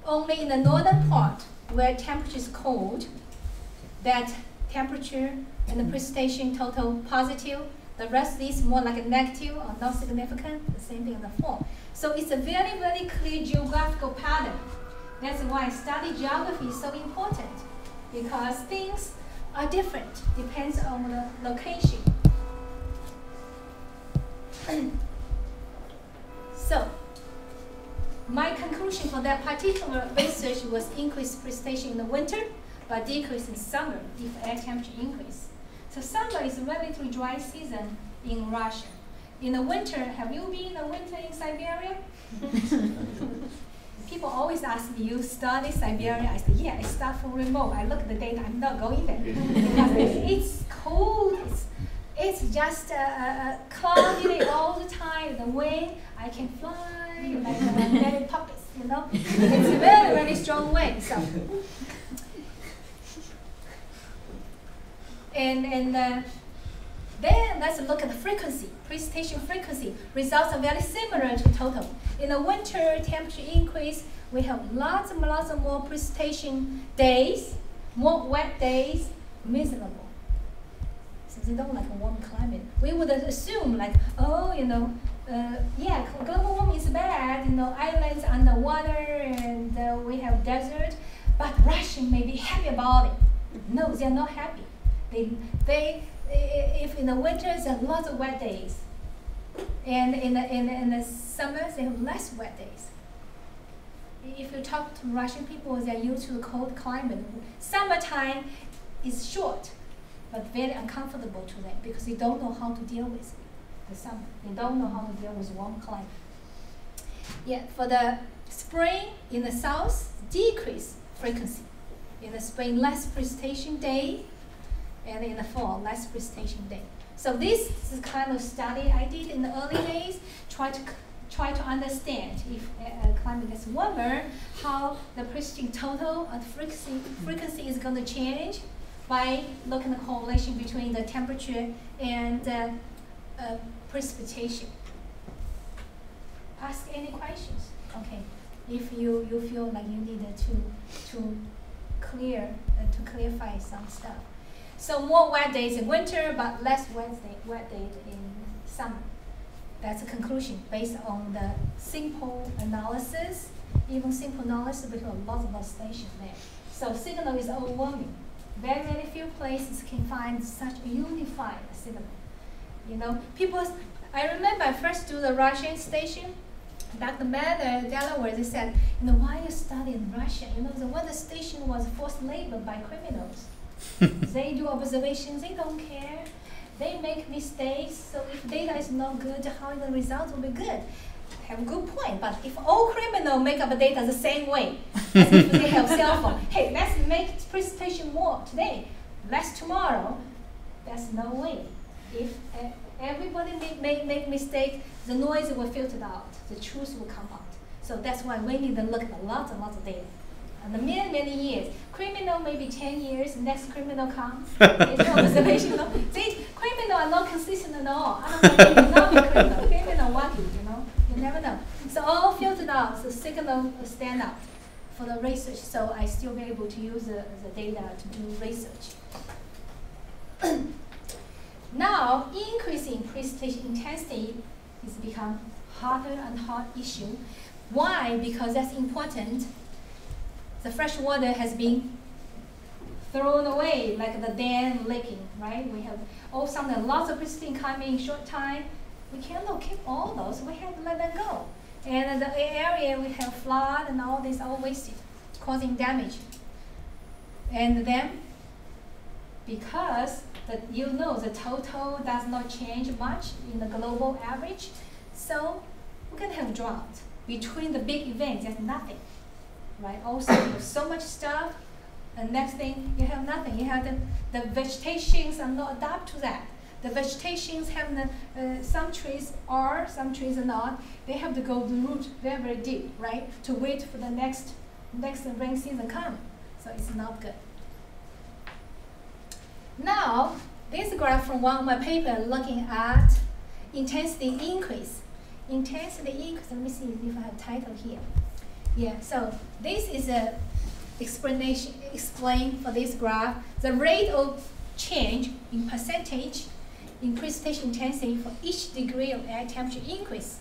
only in the northern part where temperature is cold, that temperature and the precipitation total positive. The rest is more like a negative or not significant. The same thing in the fall. So it's a very, very clear geographical pattern. That's why study geography is so important, because things are different, depends on the location. So, My conclusion for that particular research was increased precipitation in the winter, but decrease in summer if air temperature increase. So summer is a relatively dry season in Russia. In the winter, have you been in the winter in Siberia? People always ask me, you study Siberia? I say, yeah, I start from remote. I look at the data, I'm not going there. It's cold. It's, it's just uh, uh, cloudy all the time. The wind, I can fly like a magnetic puppet, you know? It's a very, very strong wind. So. And, and uh, then let's look at the frequency. Precipitation frequency results are very similar to total. In the winter temperature increase, we have lots and lots of more precipitation days, more wet days, miserable. So they don't like a warm climate. We would assume like, oh, you know, uh, yeah, global warming is bad. You know, islands underwater and uh, we have desert, but Russia may be happy about it. No, they're not happy. They, they, if in the winters there are lots of wet days, and in the, in the, in the summers they have less wet days. If you talk to Russian people, they are used to the cold climate. Summertime is short, but very uncomfortable to them because they don't know how to deal with the summer. They don't know how to deal with warm climate. Yeah, for the spring in the south, decrease frequency. In the spring, less precipitation day. And in the fall, less precipitation day. So this is the kind of study I did in the early days, try to try to understand if uh, climate gets warmer, how the precipitation total and frequency frequency is going to change by looking at the correlation between the temperature and uh, uh, precipitation. Ask any questions, okay? If you you feel like you need to to clear uh, to clarify some stuff. So more wet days in winter, but less wet day, wet days in summer. That's a conclusion based on the simple analysis, even simple analysis because a lot of oscillation there. So signal is overwhelming. Very, very few places can find such a unified signal. You know, people, I remember I first do the Russian station, Doctor Mather, Delaware, they said, you know, why you study in Russia? You know, the weather station was forced labor by criminals. They do observations, they don't care. They make mistakes, so if data is not good, how the results will be good? Have a good point, but if all criminals make up data the same way, as if they have cell phone, hey, let's make precipitation more today, less tomorrow, that's no way. If uh, everybody make, make, make mistakes, the noise will filter out, the truth will come out. So that's why we need to look at lots and lots of data. The many, many years. Criminal maybe ten years, next criminal comes. It's observational. See, criminal are not consistent at all. I don't know, not criminal. Criminal wacky, you know? You never know. So all filtered out, so signal stand out for the research, so I still be able to use the, the data to do research. Now, increasing precipitation intensity has become harder and harder issue. Why? Because that's important. The fresh water has been thrown away, like the dam leaking, right? We have all sudden lots of precipitation coming in short time. We cannot keep all those. We have to let them go. And the area we have flood and all this all wasted, causing damage. And then, because the, you know the total does not change much in the global average, so we're going to have drought. Between the big events, there's nothing. Right, also so much stuff, and next thing you have nothing. You have the, the vegetations are not adapt to that. The vegetations have the, uh, some trees are, some trees are not. They have to go the root very, very deep, right, to wait for the next next rain season come. So it's not good. Now, this graph from one of my paper looking at intensity increase. Intensity increase, let me see if I have title here. Yeah, so this is a explanation explain for this graph. The rate of change in percentage in precipitation intensity for each degree of air temperature increase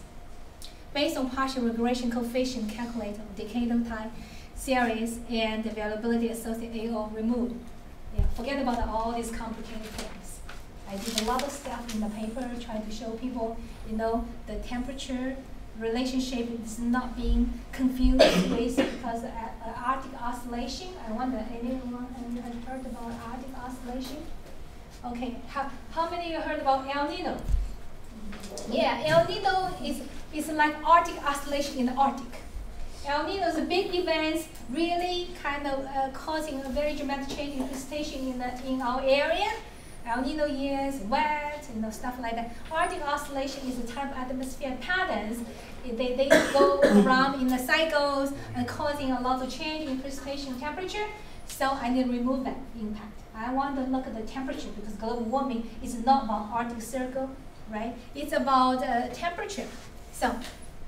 based on partial regression coefficient calculated on decadal time series and availability associated A O removed. Yeah, forget about all these complicated things. I did a lot of stuff in the paper trying to show people, you know, the temperature relationship is not being confused with, because uh, Arctic oscillation. I wonder, anyone has heard about Arctic oscillation? Okay, how, how many of you heard about El Nino? Yeah, El Nino is, is like Arctic oscillation in the Arctic. El Nino's big events really kind of uh, causing a very dramatic change in precipitation in, the, in our area. El Nino years, wet, you know, stuff like that. Arctic oscillation is a type of atmosphere patterns. They, they go around in the cycles and causing a lot of change in precipitation temperature. So I need to remove that impact. I want to look at the temperature because global warming is not about Arctic Circle, right? It's about uh, temperature. So,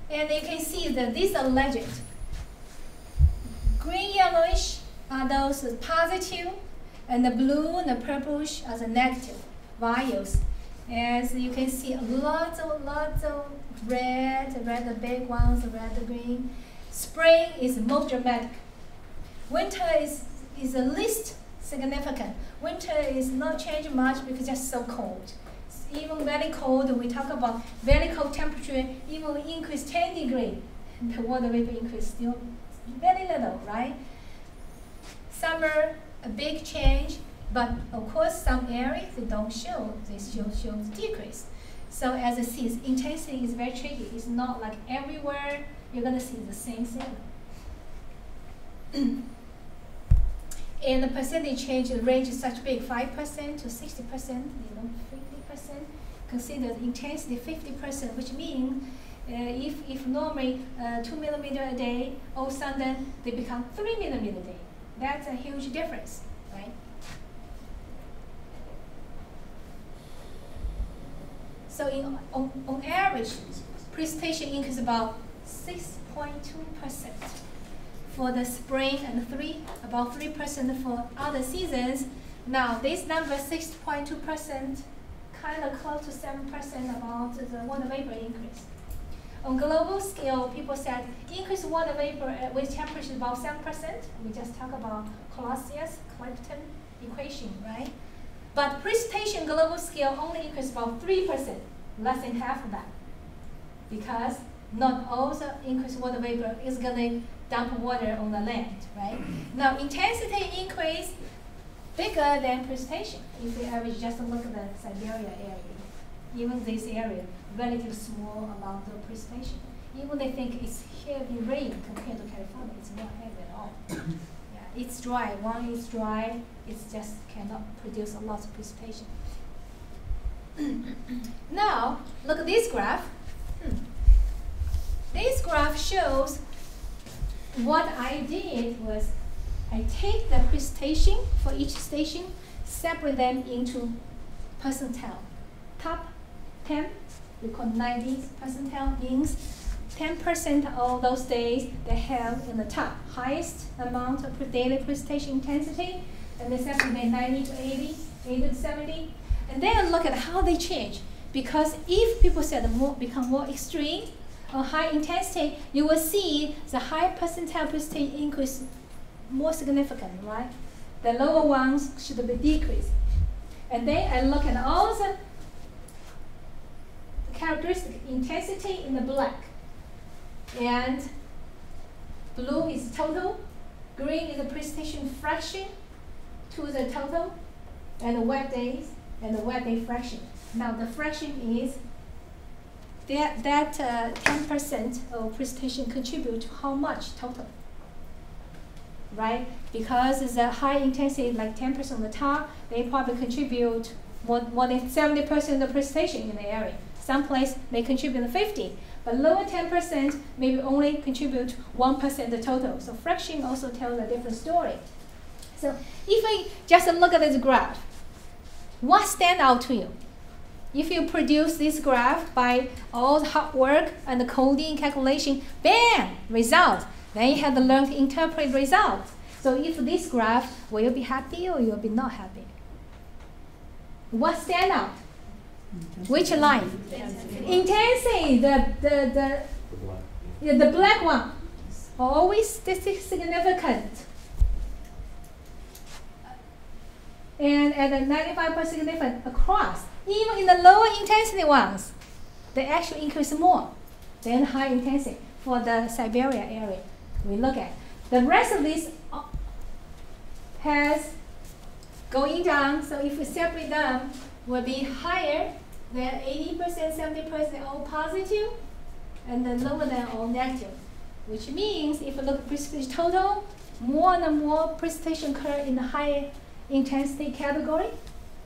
and you can see that these are legend. Green, yellowish are those positive, and the blue and the purplish are the negative values. As you can see, lots of, lots of red, red the big ones, red the green. Spring is most dramatic. Winter is, is the least significant. Winter is not changing much because it's just so cold. It's even very cold, we talk about very cold temperature, even we increase ten degrees, the water vapor increase still very little, right? Summer, a big change, but of course some areas they don't show, they show, show decrease. So as I see, intensity is very tricky. It's not like everywhere you're gonna see the same thing. And the percentage change range is such big, five percent to sixty percent, you know, fifty percent. Consider intensity fifty percent, which means uh, if, if normally uh, two millimeter a day, all of a sudden they become three millimeter a day. That's a huge difference, right? So in, on, on average, precipitation increase about six point two percent for the spring and three, about three percent for other seasons. Now this number six point two percent, kind of close to seven percent about the water vapor increase. On global scale, people said increase water vapor with temperature about seven percent. We just talk about Clausius-Clapeyron equation, right? But precipitation global scale only increase about three percent, less than half of that, because not all the increased water vapor is gonna dump water on the land, right? Now intensity increase bigger than precipitation. If we average, just look at the Siberia area. Even this area, relatively small amount of precipitation. Even they think it's heavy rain compared to California, it's not heavy at all. Yeah, it's dry, one is dry, it just cannot produce a lot of precipitation. Now, look at this graph. Hmm. This graph shows what I did was I take the precipitation for each station, separate them into percentile. Top ten, we call ninetieth percentile, means ten percent of those days they have in the top, highest amount of daily precipitation intensity, and the second day ninety to eighty, eighty to seventy. And then look at how they change. Because if people say the more become more extreme or high intensity, you will see the high percentile precipitation increase more significant, right? The lower ones should be decreased. And then I look at all the characteristic intensity in the black, and blue is total, green is the precipitation fraction to the total, and the wet days and the wet day fraction. Now the fraction is that that uh, ten percent of precipitation contribute to how much total, right? Because the high intensity like ten percent on the top, they probably contribute more, more than seventy percent of precipitation in the area. Some place may contribute fifty, but lower ten percent maybe only contribute one percent the total. So fraction also tells a different story. So if I just look at this graph, what stands out to you? If you produce this graph by all the hard work and the coding calculation, bam, result. Then you have to learn to interpret results. So if this graph, will you be happy or you'll be not happy? What stands out? Which line? Intensity. Intensity, the, the, the, the black one. Always significant. And at the ninety-five percent significant across, even in the lower intensity ones, they actually increase more. then high intensity for the Siberia area we look at. The rest of this has going down, so if we separate them, will be higher than eighty percent, seventy percent all positive, and then lower than all negative, which means if you look at precipitation total, more and more precipitation occur in the high intensity category,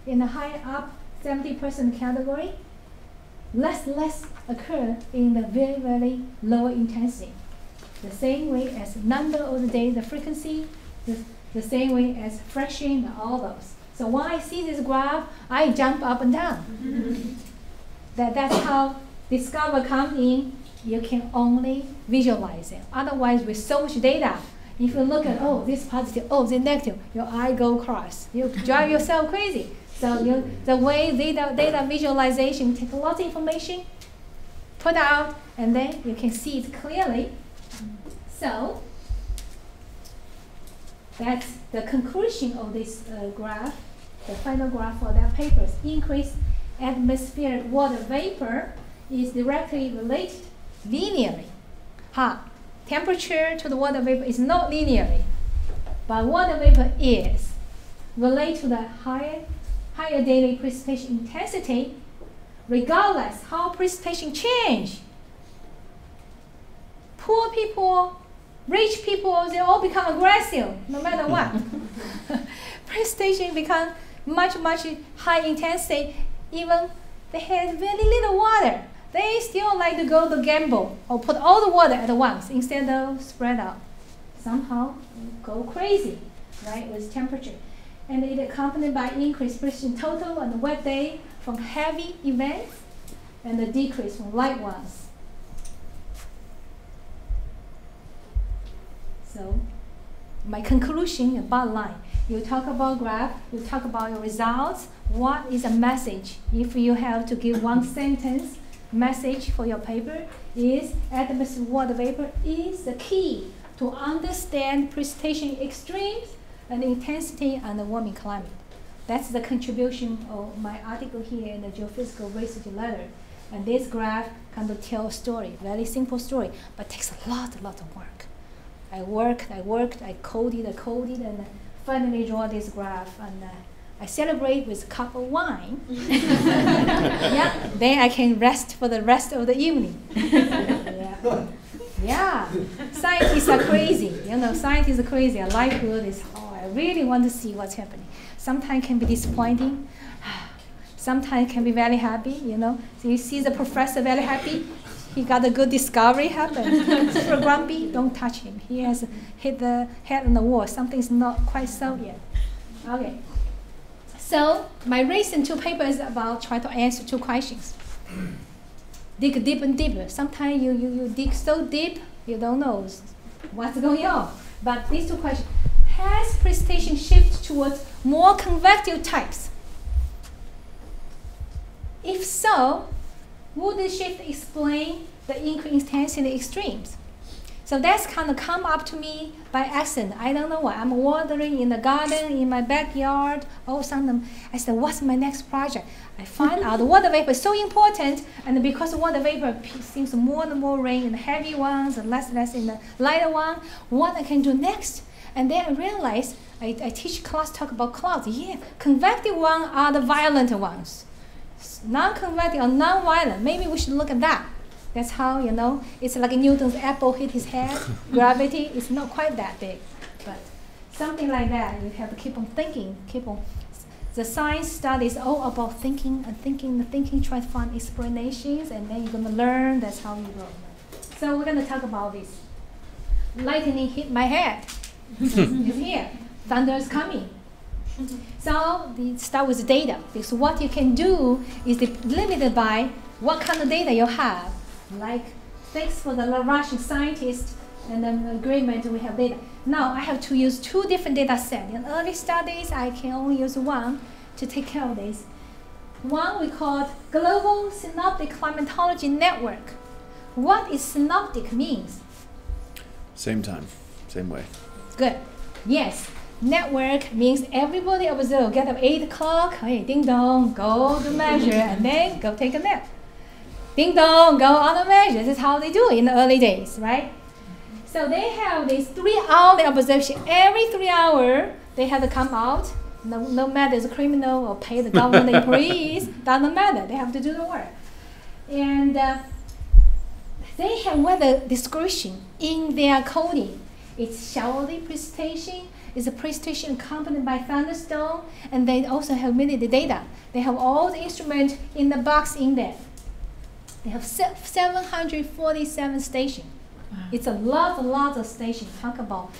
in the high up seventy percent category, less less occur in the very, very low intensity. The same way as number of the day, the frequency, the, the same way as fraction, all those. So when I see this graph, I jump up and down. Mm-hmm. that, that's how Discover comes in. You can only visualize it. Otherwise, with so much data, if you look at, oh, this positive, oh, this negative, your eye go cross. You drive yourself crazy. So you, the way data, data visualization, take a lot of information, put out, and then you can see it clearly. So that's the conclusion of this uh, graph, the final graph for that paper. Increased atmospheric water vapor is directly related linearly. Ha, temperature to the water vapor is not linearly, but water vapor is related to the higher, higher daily precipitation intensity, regardless how precipitation change. Poor people, rich people, they all become aggressive, no matter what. Precipitation becomes much, much high intensity. Even they have very little water, they still like to go to gamble or put all the water at once instead of spread out. Somehow go crazy, right, with temperature. And it accompanied by increased precipitation total on the wet day from heavy events and the decrease from light ones. So my conclusion about line, you talk about graph, you talk about your results, what is a message? If you have to give one sentence message for your paper, is atmospheric water vapor is the key to understand precipitation extremes and intensity and the warming climate. That's the contribution of my article here in the Geophysical Research Letter. And this graph kind of tells a story, very simple story, but takes a lot, a lot of work. I worked, I worked, I coded, I coded, and finally draw this graph. And uh, I celebrate with a cup of wine. Yeah, then I can rest for the rest of the evening. Yeah. Yeah, scientists are crazy. You know, scientists are crazy. Our livelihood is, oh, I really want to see what's happening. Sometimes can be disappointing. Sometimes can be very happy. You know, so you see the professor very happy. He got a good discovery happen. Super grumpy, don't touch him. He has hit the head on the wall. Something's not quite solved yet. Okay. So my recent two papers about try to answer two questions. Dig deep and deeper. Sometimes you, you, you dig so deep, you don't know what's going on. But these two questions. Has precipitation shifted towards more convective types? If so, would the shift explain the increased intensity extremes? So that's kind of come up to me by accident. I don't know why. I'm watering in the garden, in my backyard, or something. I said, what's my next project? I find out the water vapor is so important, and because the water vapor seems more and more rain in the heavy ones, and less and less in the lighter one, what I can do next? And then I realized, I, I teach class talk about clouds. Yeah, convective ones are the violent ones. Non-convective or non-violent, maybe we should look at that. That's how, you know, it's like Newton's apple hit his head. Gravity is not quite that big, but something like that. You have to keep on thinking, keep on. The science study is all about thinking and thinking and thinking, try to find explanations, and then you're going to learn. That's how you go. So we're going to talk about this. Lightning hit my head. It's here. Thunder is coming. So start with the data, because what you can do is limited by what kind of data you have. Like, thanks for the Russian scientist and the agreement we have data. Now I have to use two different data sets. In early studies, I can only use one to take care of this. One we called Global Synoptic Climatology Network. What is synoptic means? Same time, same way. Good, yes. Network means everybody observe, get up eight o'clock, hey, ding dong, go to measure, and then go take a nap. Ding dong, go on the measure. This is how they do it in the early days, right? So they have this three-hour observation. Every three hours, they have to come out. No, no matter the criminal or pay the government employees, doesn't matter. They have to do the work. And uh, they have weather description in their coding. It's showery precipitation. It's a precipitation accompanied by thunderstorm. And they also have many the data. They have all the instruments in the box in there. They have seven hundred forty-seven stations. Wow. It's a lot, a lot of stations. Talk about,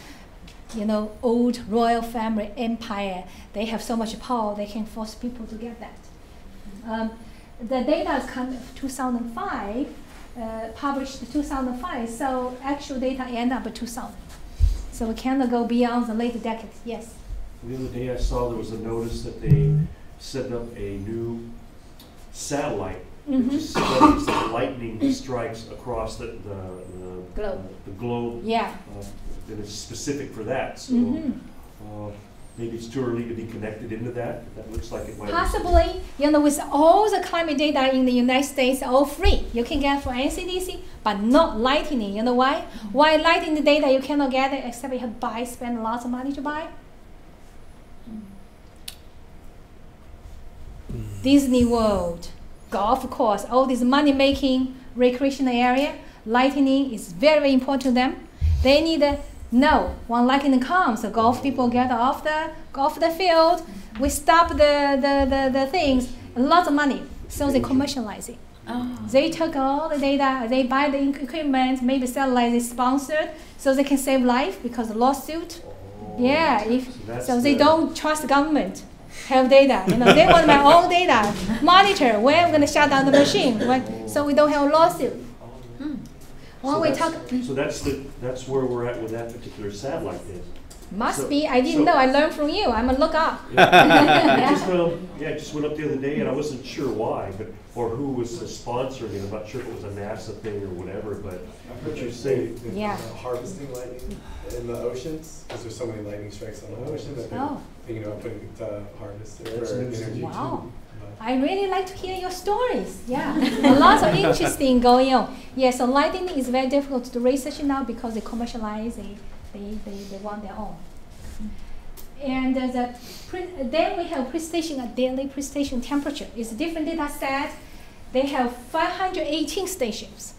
you know, old royal family empire. They have so much power, they can force people to get that. Um, the data comes from two thousand five, uh, published in two thousand five, so actual data end up at two thousand. So we cannot go beyond the later decades, yes? The other day I saw there was a notice that they set up a new satellite mm-hmm. that just studies the lightning strikes across the, the, the globe. Uh, the globe. Yeah. Uh, that is specific for that. So mm-hmm. uh, maybe it's too early to be connected into that. But that looks like it might possibly. Be. You know, with all the climate data in the United States, all free. You can get from N C D C, but not lightning. You know why? Mm-hmm. Why lightning data you cannot get it except you have to buy, spend lots of money to buy. Mm-hmm. Disney World, golf course, all this money-making recreational area. Lightning is very important to them. They need a no, when lightning comes, the golf people get off the off the field. We stop the, the, the, the things. A lot of money, so they commercialize it. Oh. They took all the data, they buy the equipment, maybe satellite is sponsored, so they can save life because of lawsuit. Oh. Yeah, if so, so they don't trust the government. Have data, you know, they want my own data. Monitor when we're gonna shut down the machine, when, so we don't have a lawsuit. When so we talk, so that's the that's where we're at with that particular satellite. Then. Must so, be. I didn't so know. I learned from you. I'm a look up. Yeah, I just, um, yeah, I just went up the other day, and I wasn't sure why, but or who was uh, sponsoring it. I'm not sure if it was a NASA thing or whatever. But I've heard you say yeah. uh, harvesting lightning in the oceans because there's so many lightning strikes on the ocean that they're oh. thinking about putting it to harvest it for energy. Wow. Too. I really like to hear your stories. Yeah, a lot of interesting going on. Yeah, so lightning is very difficult to research now because they commercialize it. They, they, they want their own. And uh, the pre then we have precipitation, a daily precipitation temperature. It's a different data set. They have five hundred eighteen stations,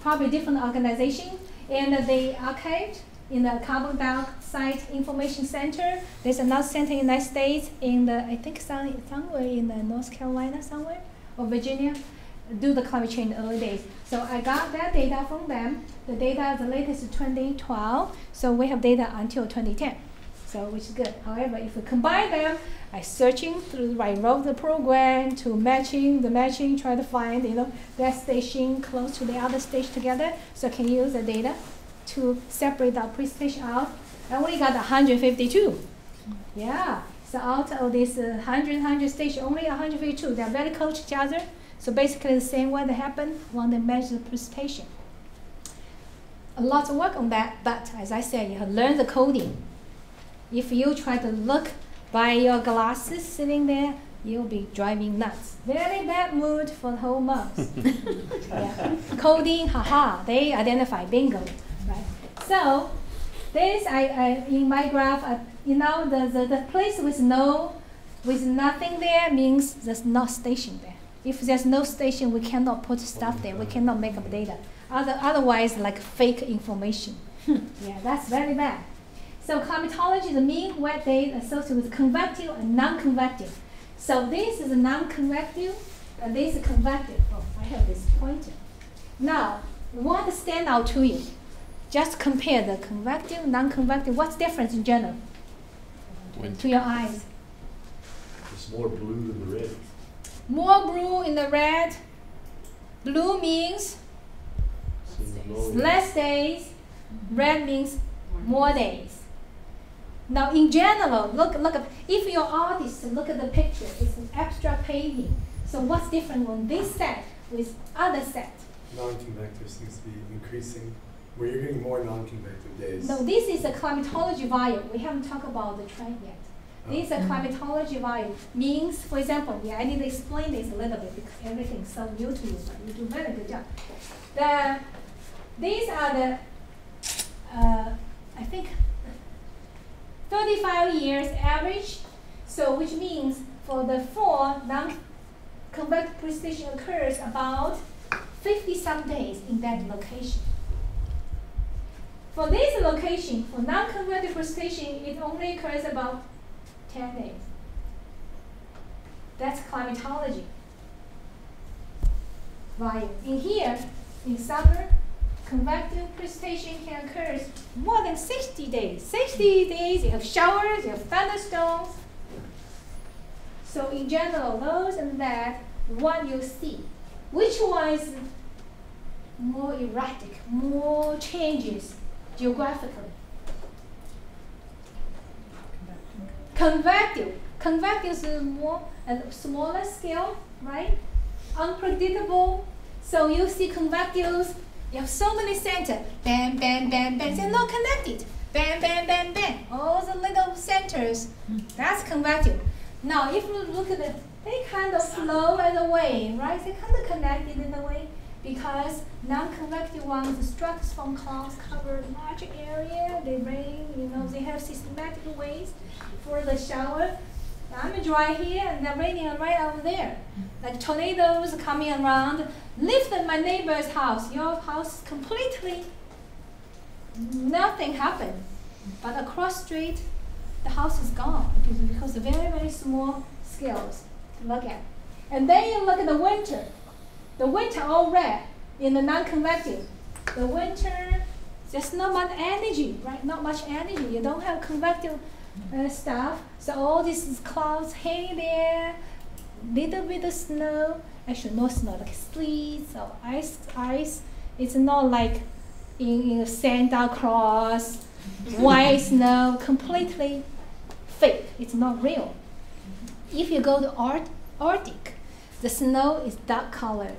probably different organization. And uh, they archived in the Carbon Bank Site Information Center. There's another center in the United States, in the, I think some, somewhere in the North Carolina somewhere, or Virginia, do the climate change in the early days. So I got that data from them. The data, the latest is twenty twelve, so we have data until twenty ten, so which is good. However, if we combine them, I searching through, I wrote the program to matching, the matching, try to find, you know, that station close to the other station together, so I can use the data to separate our precipitation out. And we got one hundred fifty-two. Yeah, so out of this uh, one hundred, one hundred station, only one hundred fifty-two. They're very close to each other. So basically the same weather happened when they measure the precipitation. A lot of work on that, but as I said, you have learned the coding. If you try to look by your glasses sitting there, you'll be driving nuts. Very bad mood for the whole month. Yeah. Coding, haha, they identify, bingo. Right. So this I, I in my graph I, you know the, the, the place with no with nothing there means there's no station there. If there's no station, we cannot put stuff there. We cannot make up data. Other otherwise like fake information. Yeah, that's very bad. So climatology, the mean wet day associated with convective and non-convective. So this is a non-convective and this is convective. Oh, I have this pointer. Now what stand out to you? Just compare the convective, non-convective. What's the difference in general? Wind. To your eyes. It's more blue than the red. More blue in the red. Blue means days. Less days. Red means more days. Now, in general, look, look up. If you're artist, look at the picture. It's an abstract painting. So what's different on this set with other set? Non-convective seems to be increasing. Where you're getting more non-convective days. No, this is a climatology value. We haven't talked about the trend yet. This uh, climatology value means, for example, yeah, I need to explain this a little bit because everything is so new to you, but you do a very good job. The, these are the, uh, I think, thirty-five years average, so which means for the four non-convective precipitation occurs about fifty-some days in that location. For this location, for non-convective precipitation, it only occurs about ten days. That's climatology value. In here, in summer, convective precipitation can occur more than sixty days. sixty days, you have showers, you have thunderstorms. So in general, those and that, what you see. Which one is more erratic, more changes geographically? Convective. Convective is more a smaller scale, right? Unpredictable. So you see convectives, you have so many centers. Bam, bam, bam, bam. They're not connected. Bam, bam, bam, bam. All the little centers. That's convective. Now, if you look at it, they kind of flow as a wave, right? They kind of connected in a way because non-convective ones structure from clouds cover large area. They rain, you know, they have systematic ways for the shower. I'm dry here and they're raining right over there. Like tornadoes coming around, lift my neighbor's house. Your house completely, nothing happened. But across street, the house is gone because of very, very small scales to look at. And then you look at the winter. The winter all red in the non-convective. The winter, there's not much energy, right? Not much energy. You don't have convective uh, stuff. So all these clouds hang there, little bit of snow. Actually, no snow, like sleets or ice. Ice. It's not like in, in Santa Claus. White snow, completely fake. It's not real. If you go to Art, Arctic, the snow is dark color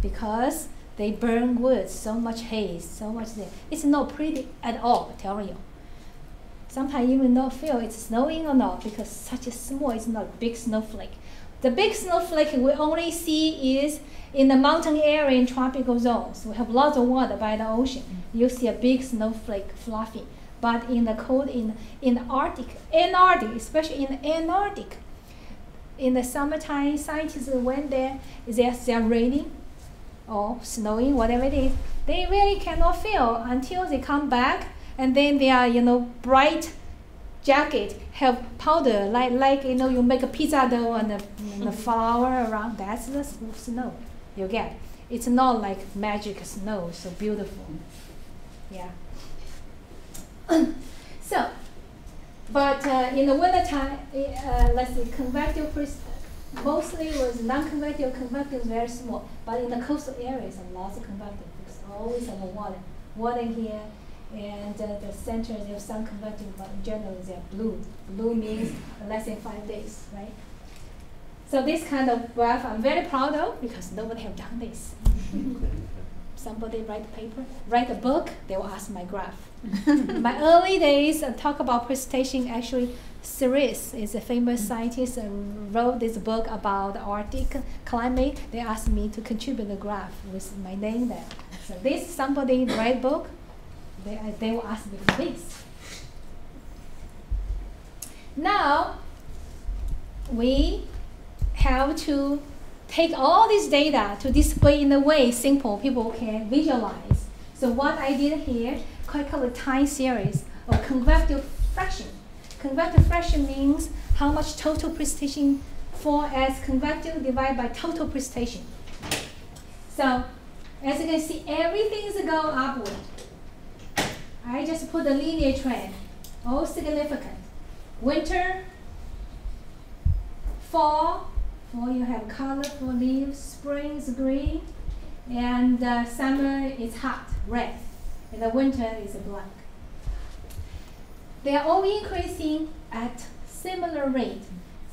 because they burn wood, so much haze, so much there. It's not pretty at all, I tell you. Sometimes you will not feel it's snowing or not because such a small, it's not a big snowflake. The big snowflake we only see is in the mountain area in tropical zones. We have lots of water by the ocean. You see a big snowflake fluffy. But in the cold, in, in the Arctic, Antarctic, especially in the Antarctic, in the summertime, scientists went there, it's raining or snowing, whatever it is. They really cannot feel until they come back, and then they are, you know, bright jacket, have powder, like, like you know, you make a pizza dough and the, the flour around, that's the snow you get. It's not like magic snow, so beautiful. Yeah. So, but uh, in the wintertime, uh, let's see, convective, mostly was non-convective, convective is very small. But in the coastal areas, lots of convective, because always have water. Water here, and uh, the center, they have some convective, but in general, they are blue. Blue means less than five days, right? So this kind of graph I'm very proud of, because nobody have done this. Somebody write a paper, write a book, they will ask my graph. My early days, I talk about precipitation, actually, Ceres is a famous scientist who wrote this book about the Arctic climate. They asked me to contribute the graph with my name there. So this, somebody write book, they, uh, they will ask me for this. Now, we have to take all this data to display in a way simple people can visualize. So what I did here, quite called a time series of convective fraction. Convective fraction means how much total precipitation fall as convective divided by total precipitation. So as you can see, everything is going upward. I just put a linear trend, all significant. Winter, fall, fall, you have colorful leaves, spring is green, and uh, summer is hot, red, and the winter is black. They are all increasing at similar rate,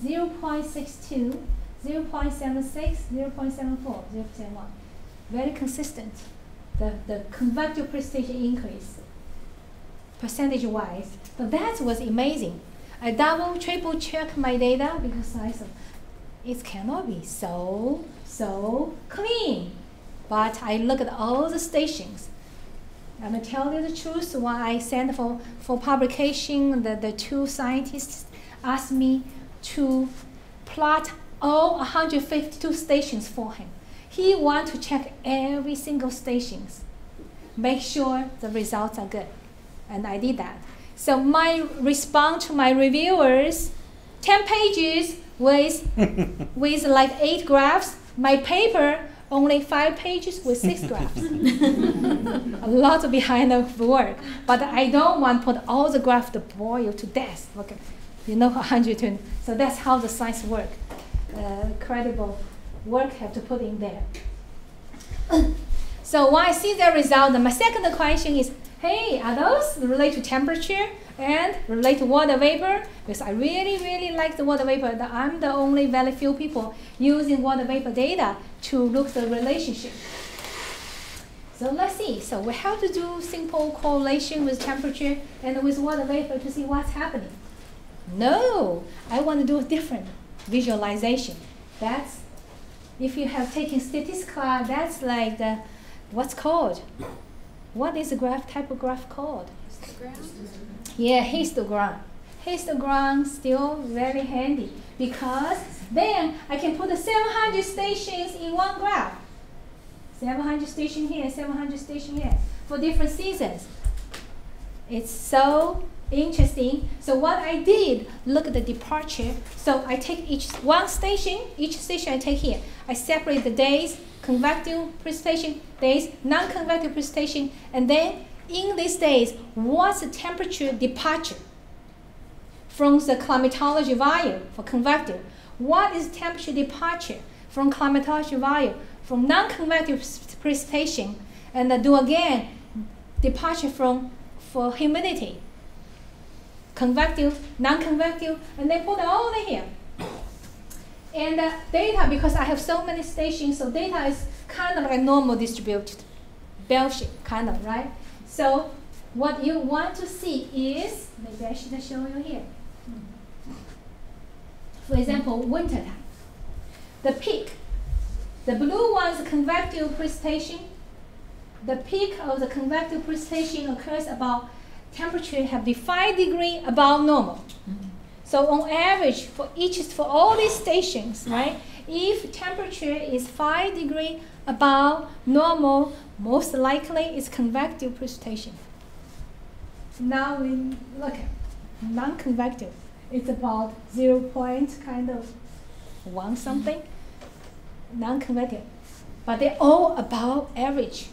zero point six two, zero point seven six, zero point seven four, zero point seven one. Very consistent, the, the convective precipitation increase, percentage-wise. But that was amazing. I double, triple check my data because I thought it cannot be so, so clean. But I look at all the stations. I'm going to tell you the truth. When I sent for, for publication, the, the two scientists asked me to plot all one hundred fifty-two stations for him. He wants to check every single station, make sure the results are good. And I did that. So my response to my reviewers, ten pages with, with like eight graphs. My paper, only five pages with six graphs. A lot behind the work. But I don't want to put all the graphs to boil to death. Okay. You know, one hundred twenty. So that's how the science work. Uh, credible work have to put in there. So when I see the result, my second question is, hey, are those related to temperature and related to water vapor? Because I really, really like the water vapor. I'm the only very few people using water vapor data to look at the relationship. So let's see. So we have to do simple correlation with temperature and with water vapor to see what's happening. No, I want to do a different visualization. That's, if you have taken statistics class, that's like the, what's called? What is the graph type of graph called? Histogram? Yeah, histogram. Histogram still very handy because then I can put the seven hundred stations in one graph. seven hundred stations here, seven hundred stations here for different seasons. It's so interesting. So what I did, look at the departure. So I take each one station, each station I take here. I separate the days, convective precipitation days, non-convective precipitation, and then in these days, what's the temperature departure from the climatology value for convective? What is temperature departure from climatology value from non-convective precipitation? And I do again departure from for humidity, convective, non-convective, and they put all in here. And uh, data, because I have so many stations, so data is kind of like normal distributed, bell shape, kind of, right? So what you want to see is, maybe I should show you here. For example, winter time. The peak, the blue one is convective precipitation. The peak of the convective precipitation occurs about temperature have been five degrees above normal. So on average, for each, for all these stations, right? If temperature is five degrees above normal, most likely it's convective precipitation. Now we look at non-convective. It's about zero point kind of one something, non-convective. But they're all above average.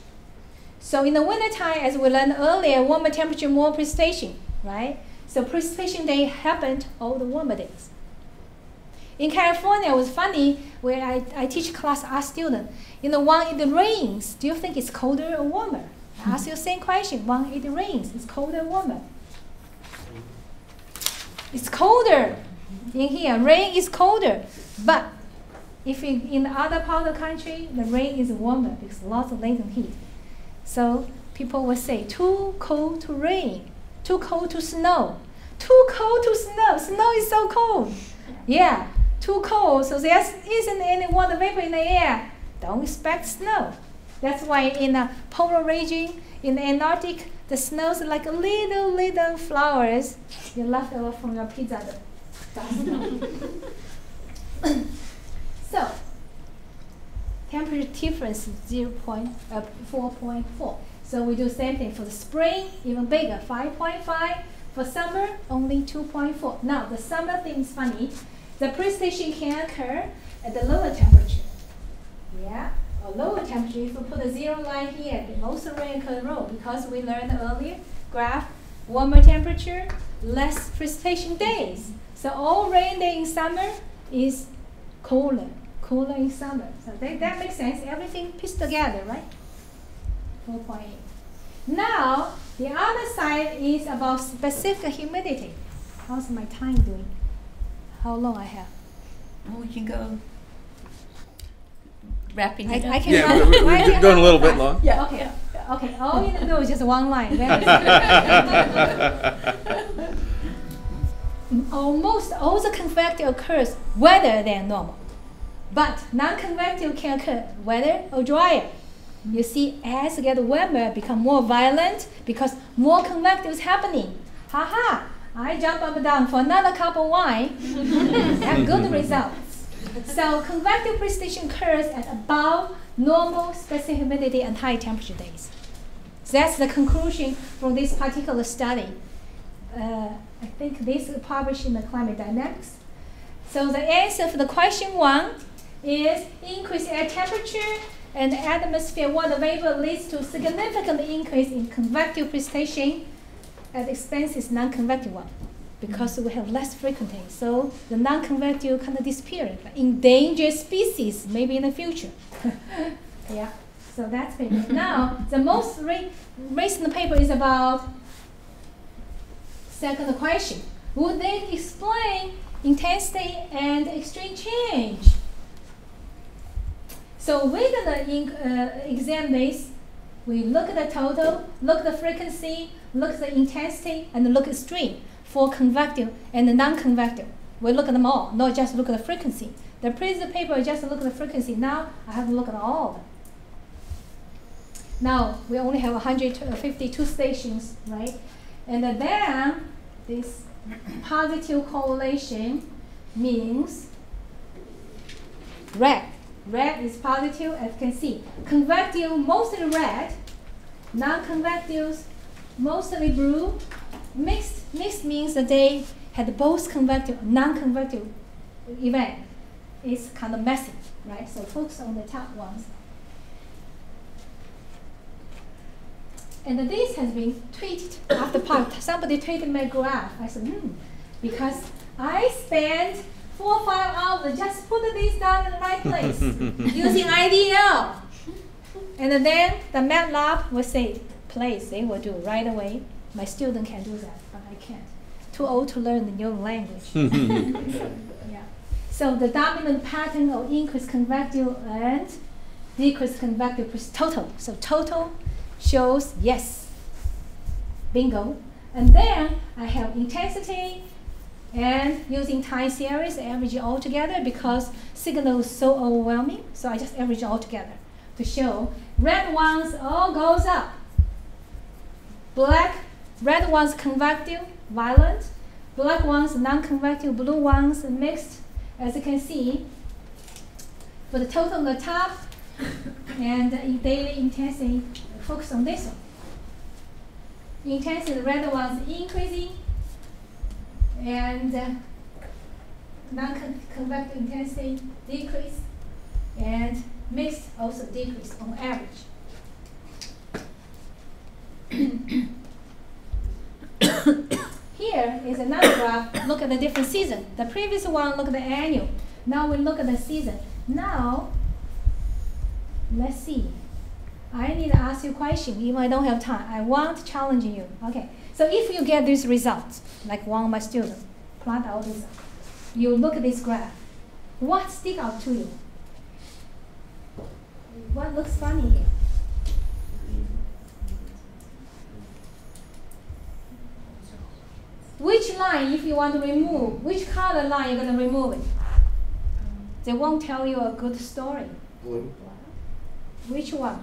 So in the wintertime, as we learned earlier, warmer temperature, more precipitation, right? So precipitation day happened all the warmer days. In California, it was funny, where I, I teach class, ask students, you know, when it rains, do you think it's colder or warmer? Mm-hmm. Ask you the same question, when it rains, it's colder or warmer? It's colder in here, rain is colder, but if in, in the other part of the country, the rain is warmer because lots of latent heat. So people will say, too cold to rain, too cold to snow, too cold to snow, snow is so cold. Yeah, too cold, so there isn't any water vapor in the air. Don't expect snow. That's why in the polar region, in the Antarctic, the snow's like little, little flowers you left over from your pizza. So, temperature difference is zero point four point four. So we do the same thing for the spring, even bigger, five point five. For summer, only two point four. Now, the summer thing is funny. The precipitation can occur at the lower temperature. Yeah, or lower temperature. If we put a zero line here, the most rain can roll because we learned earlier graph, warmer temperature, less precipitation days. So all rain day in summer is cooler. Cooler in summer. So that, that makes sense. Everything pieced together, right? four point eight. Now, the other side is about specific humidity. How's my time doing? How long I have? Well, we can go wrapping it I, up. I can yeah, we're, we're I can going a little bit long. Yeah. Okay. Yeah. Okay. All you need to do is just one line. almost all the convective occurs wetter than normal. But non-convective can occur wetter or drier. You see, as it gets warmer, become more violent because more convective is happening. Haha, I jump up and down for another cup of wine. Have good results. So convective precipitation occurs at above normal specific humidity and high temperature days. So that's the conclusion from this particular study. Uh, I think this is published in the Climate Dynamics. So the answer for the question one is increased air temperature and atmosphere water vapor leads to significant increase in convective precipitation at the expense of non-convective one, because we have less frequency. So the non-convective kind of disappearing, like endangered species maybe in the future. Yeah. So that's paper. Now the most re recent paper is about second question. Would they explain intensity and extreme change? So we're going to uh, examine this. We look at the total, look at the frequency, look at the intensity, and look at stream for convective and the non-convective. We look at them all, not just look at the frequency. The previous paper just look at the frequency. Now I have to look at all of them. Now we only have one hundred fifty-two stations, right? And then this positive correlation means red. Red is positive, as you can see. Convective mostly red, non-convective mostly blue. Mixed, mixed means that they had both convective and non-convective event. It's kind of messy, right? So focus on the top ones. And this has been tweeted after part. Somebody tweeted my graph. I said, hmm, because I spent four or five hours just put these down in the right place using I D L. And then the math lab will say, place, they will do right away. My student can do that, but I can't. Too old to learn the new language. Yeah. So the dominant pattern of increased convective and decreased convective is total. So total shows yes, bingo. And then I have intensity and using time series, average all together because signal is so overwhelming. So I just average all together to show red ones all goes up. Black, red ones convective, violent. Black ones non-convective, blue ones mixed, as you can see. For the total on the top and in daily intensity, focus on this one. Intensity, the red ones increasing, and uh, non-convective intensity decrease, and mixed also decrease on average. Here is another graph, look at the different season. The previous one, look at the annual. Now we look at the season. Now, let's see. I need to ask you a question, even I don't have time. I want to challenge you. Okay. So if you get these results, like one of my students, plot all this up, you look at this graph. What sticks out to you? What looks funny here? Which line, if you want to remove, which color line you're going to remove it? They won't tell you a good story. Blue. Which one?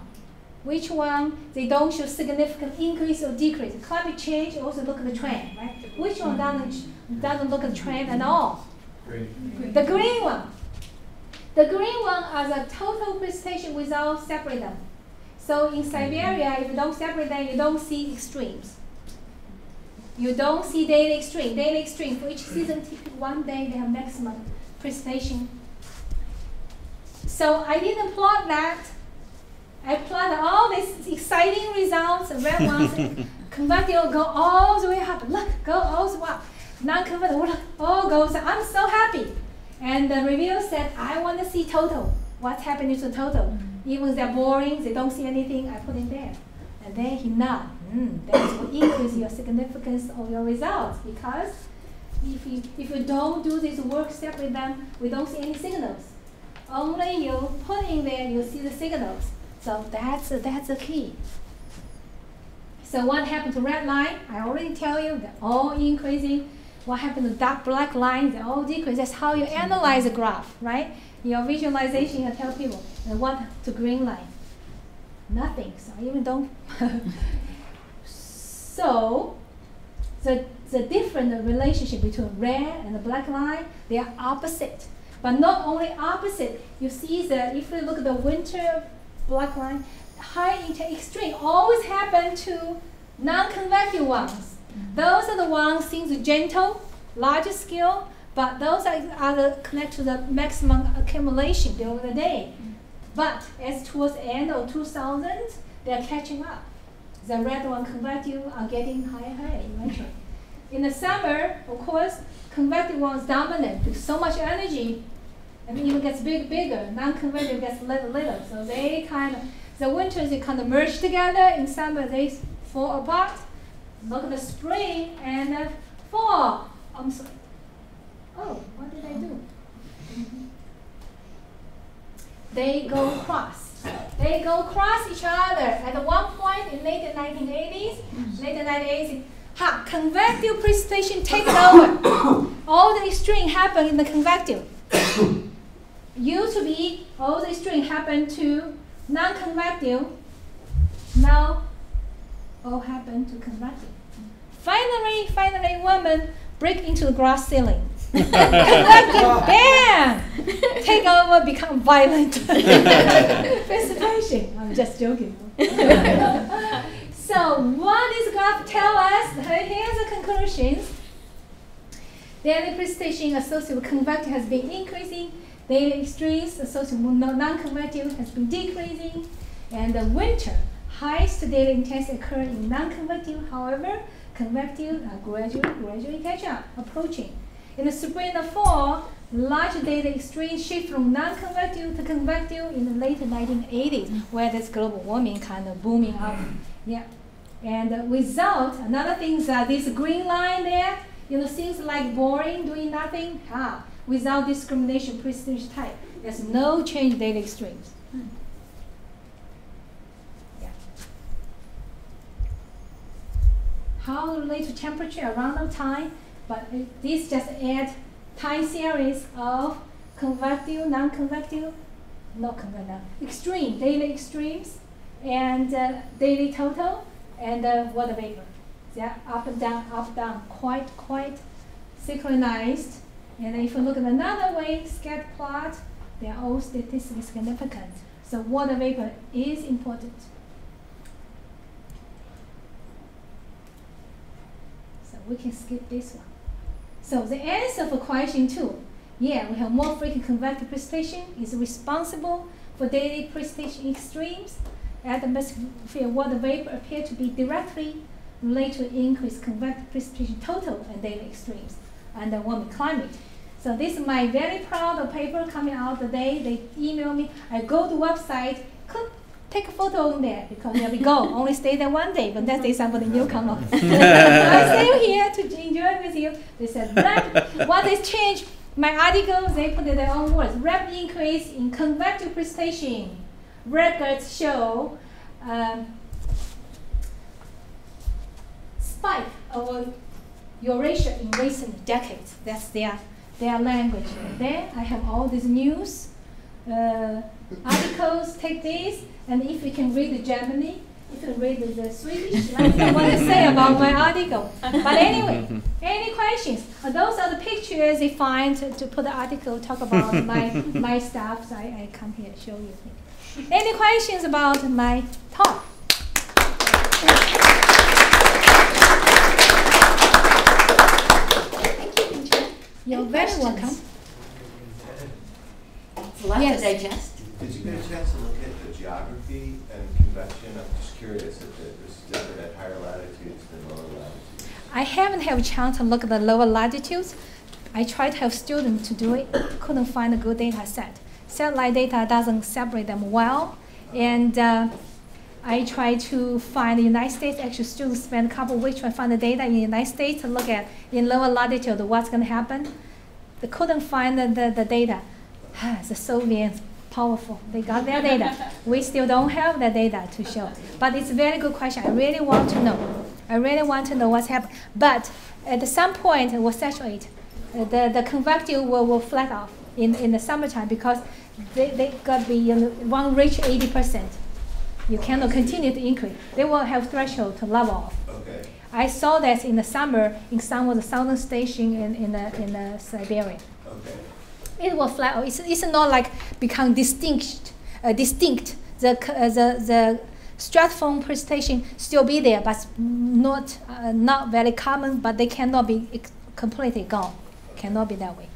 Which one they don't show significant increase or decrease? Climate change also look at the trend, right? Which one doesn't doesn't look at the trend at all? Green. Green. The green one. The green one are the total precipitation without separate them. So in Siberia, if you don't separate them, you don't see extremes. You don't see daily extreme. Daily extreme for each season, typically one day they have maximum precipitation. So I didn't plot that. I plot all these exciting results, red ones, convective go all the way up. Look, go all the way up. Non-convective, all goes up. I'm so happy. And the reviewer said, I want to see total. What's happening to total? Mm-hmm. Even if they're boring, they don't see anything, I put in there. And then he nodded. Mm, that will increase your significance of your results. Because if you, if you don't do this work separate them, we don't see any signals. Only you put in there, you see the signals. So that's, that's the key. So what happened to red line? I already tell you, they're all increasing. what happened to dark black lines, they all decrease. That's how you analyze a graph, right? Your visualization, you tell people, what to green line? Nothing, so I even don't. So the, the different relationship between red and the black line, they are opposite. But not only opposite, you see that if you look at the winter black line, high into extreme always happen to non-convective ones. Those are the ones things gentle, larger scale, but those are, are the, connect to the maximum accumulation during the day. Mm. But as towards the end of two thousand, they're catching up. The red one convective are getting higher and higher eventually. In the summer, of course, convective ones dominant with so much energy, and even gets big, bigger. Non-convective gets little, little. So they kind of, the winters they kind of merge together. In summer, they fall apart. Look at the spring and the fall. I'm sorry. Oh, what did I do? Mm-hmm. They go across. They go across each other. At one point in late nineteen eighties, late nineteen eighties, ha, convective precipitation takes over. All the extreme happen in the convective. Used to be all the extreme happen to non-convective. Now, all happen to convective. Finally, finally, women break into the glass ceiling. Convective, bam! Take over, become violent. Precipitation. I'm just joking. So what does graph tell us? Here's the conclusions. The daily precipitation associated with convective has been increasing. Daily extremes associated with non-convective has been decreasing. And the winter, highest daily intensity occur in non-convective. However, convective are gradually, gradually catch up, approaching. In the spring and the fall, large daily extremes shift from non-convective to convective in the late nineteen eighties, where this global warming kind of booming up. Yeah. And uh, result, another thing is uh, this green line there, you know, things like boring, doing nothing, ah, without discrimination, prestige type. There's no change in daily extremes. Hmm. Yeah. How relate to temperature around the time? But this just adds time series of convective, non-convective, not convective, extreme, daily extremes, and uh, daily total, and uh, water vapor. They're up and down, up and down, quite, quite synchronized. And if you look at another way, scatter plot, they're all statistically significant. So water vapor is important. So we can skip this one. So the answer for question two, yeah, we have more frequent convective precipitation is responsible for daily precipitation extremes. Atmospheric water vapor appear to be directly related to increased convective precipitation total and daily extremes under warming climate. So this is my very proud of paper coming out today. They email me. I go to website, click, take a photo in there because there we go. Only stay there one day, but that day somebody new come up. So I stay here to enjoy with you. They said, what is changed? My article, they put in their own words. Rapid increase in convective precipitation. Records show um, spike of Eurasia in recent decades. That's their, their language. And then I have all these news uh, articles, take this, and if you can read the Germany, you can read the, the Swedish. I don't know what to say about my article. But anyway, any questions? Uh, those are the pictures they find to, to put the article, talk about my, my stuff. So I, I come here to show you. Any questions about my talk? Thank you, Hengchun. You're Any very questions? welcome. It's a lot yes. to digest. Did you get a chance to look at the geography and convection? I'm just curious if it's different at higher latitudes than lower latitudes. I haven't had a chance to look at the lower latitudes. I tried to have students to do it. Couldn't find a good data set. Satellite data doesn't separate them well, and uh, I try to find the United States. Actually, students spend a couple of weeks trying to find the data in the United States to look at in lower latitude what's going to happen. They couldn't find the, the, the data. The Soviets, powerful. They got their data. We still don't have the data to show. But it's a very good question. I really want to know. I really want to know what's happening. But at some point, it will saturate. The, the convective will, will flat off in, in the summertime because they, they got to be, you know, one reach eighty percent. You cannot continue to increase. They will have threshold to level off. Okay. I saw that in the summer in some of the southern stations in, in, the, in the Siberia. Okay. It will flat off. It's, it's not like become distinct. Uh, distinct. The, uh, the, the stratophone precipitation still be there, but not, uh, not very common, but they cannot be completely gone. Cannot be that way.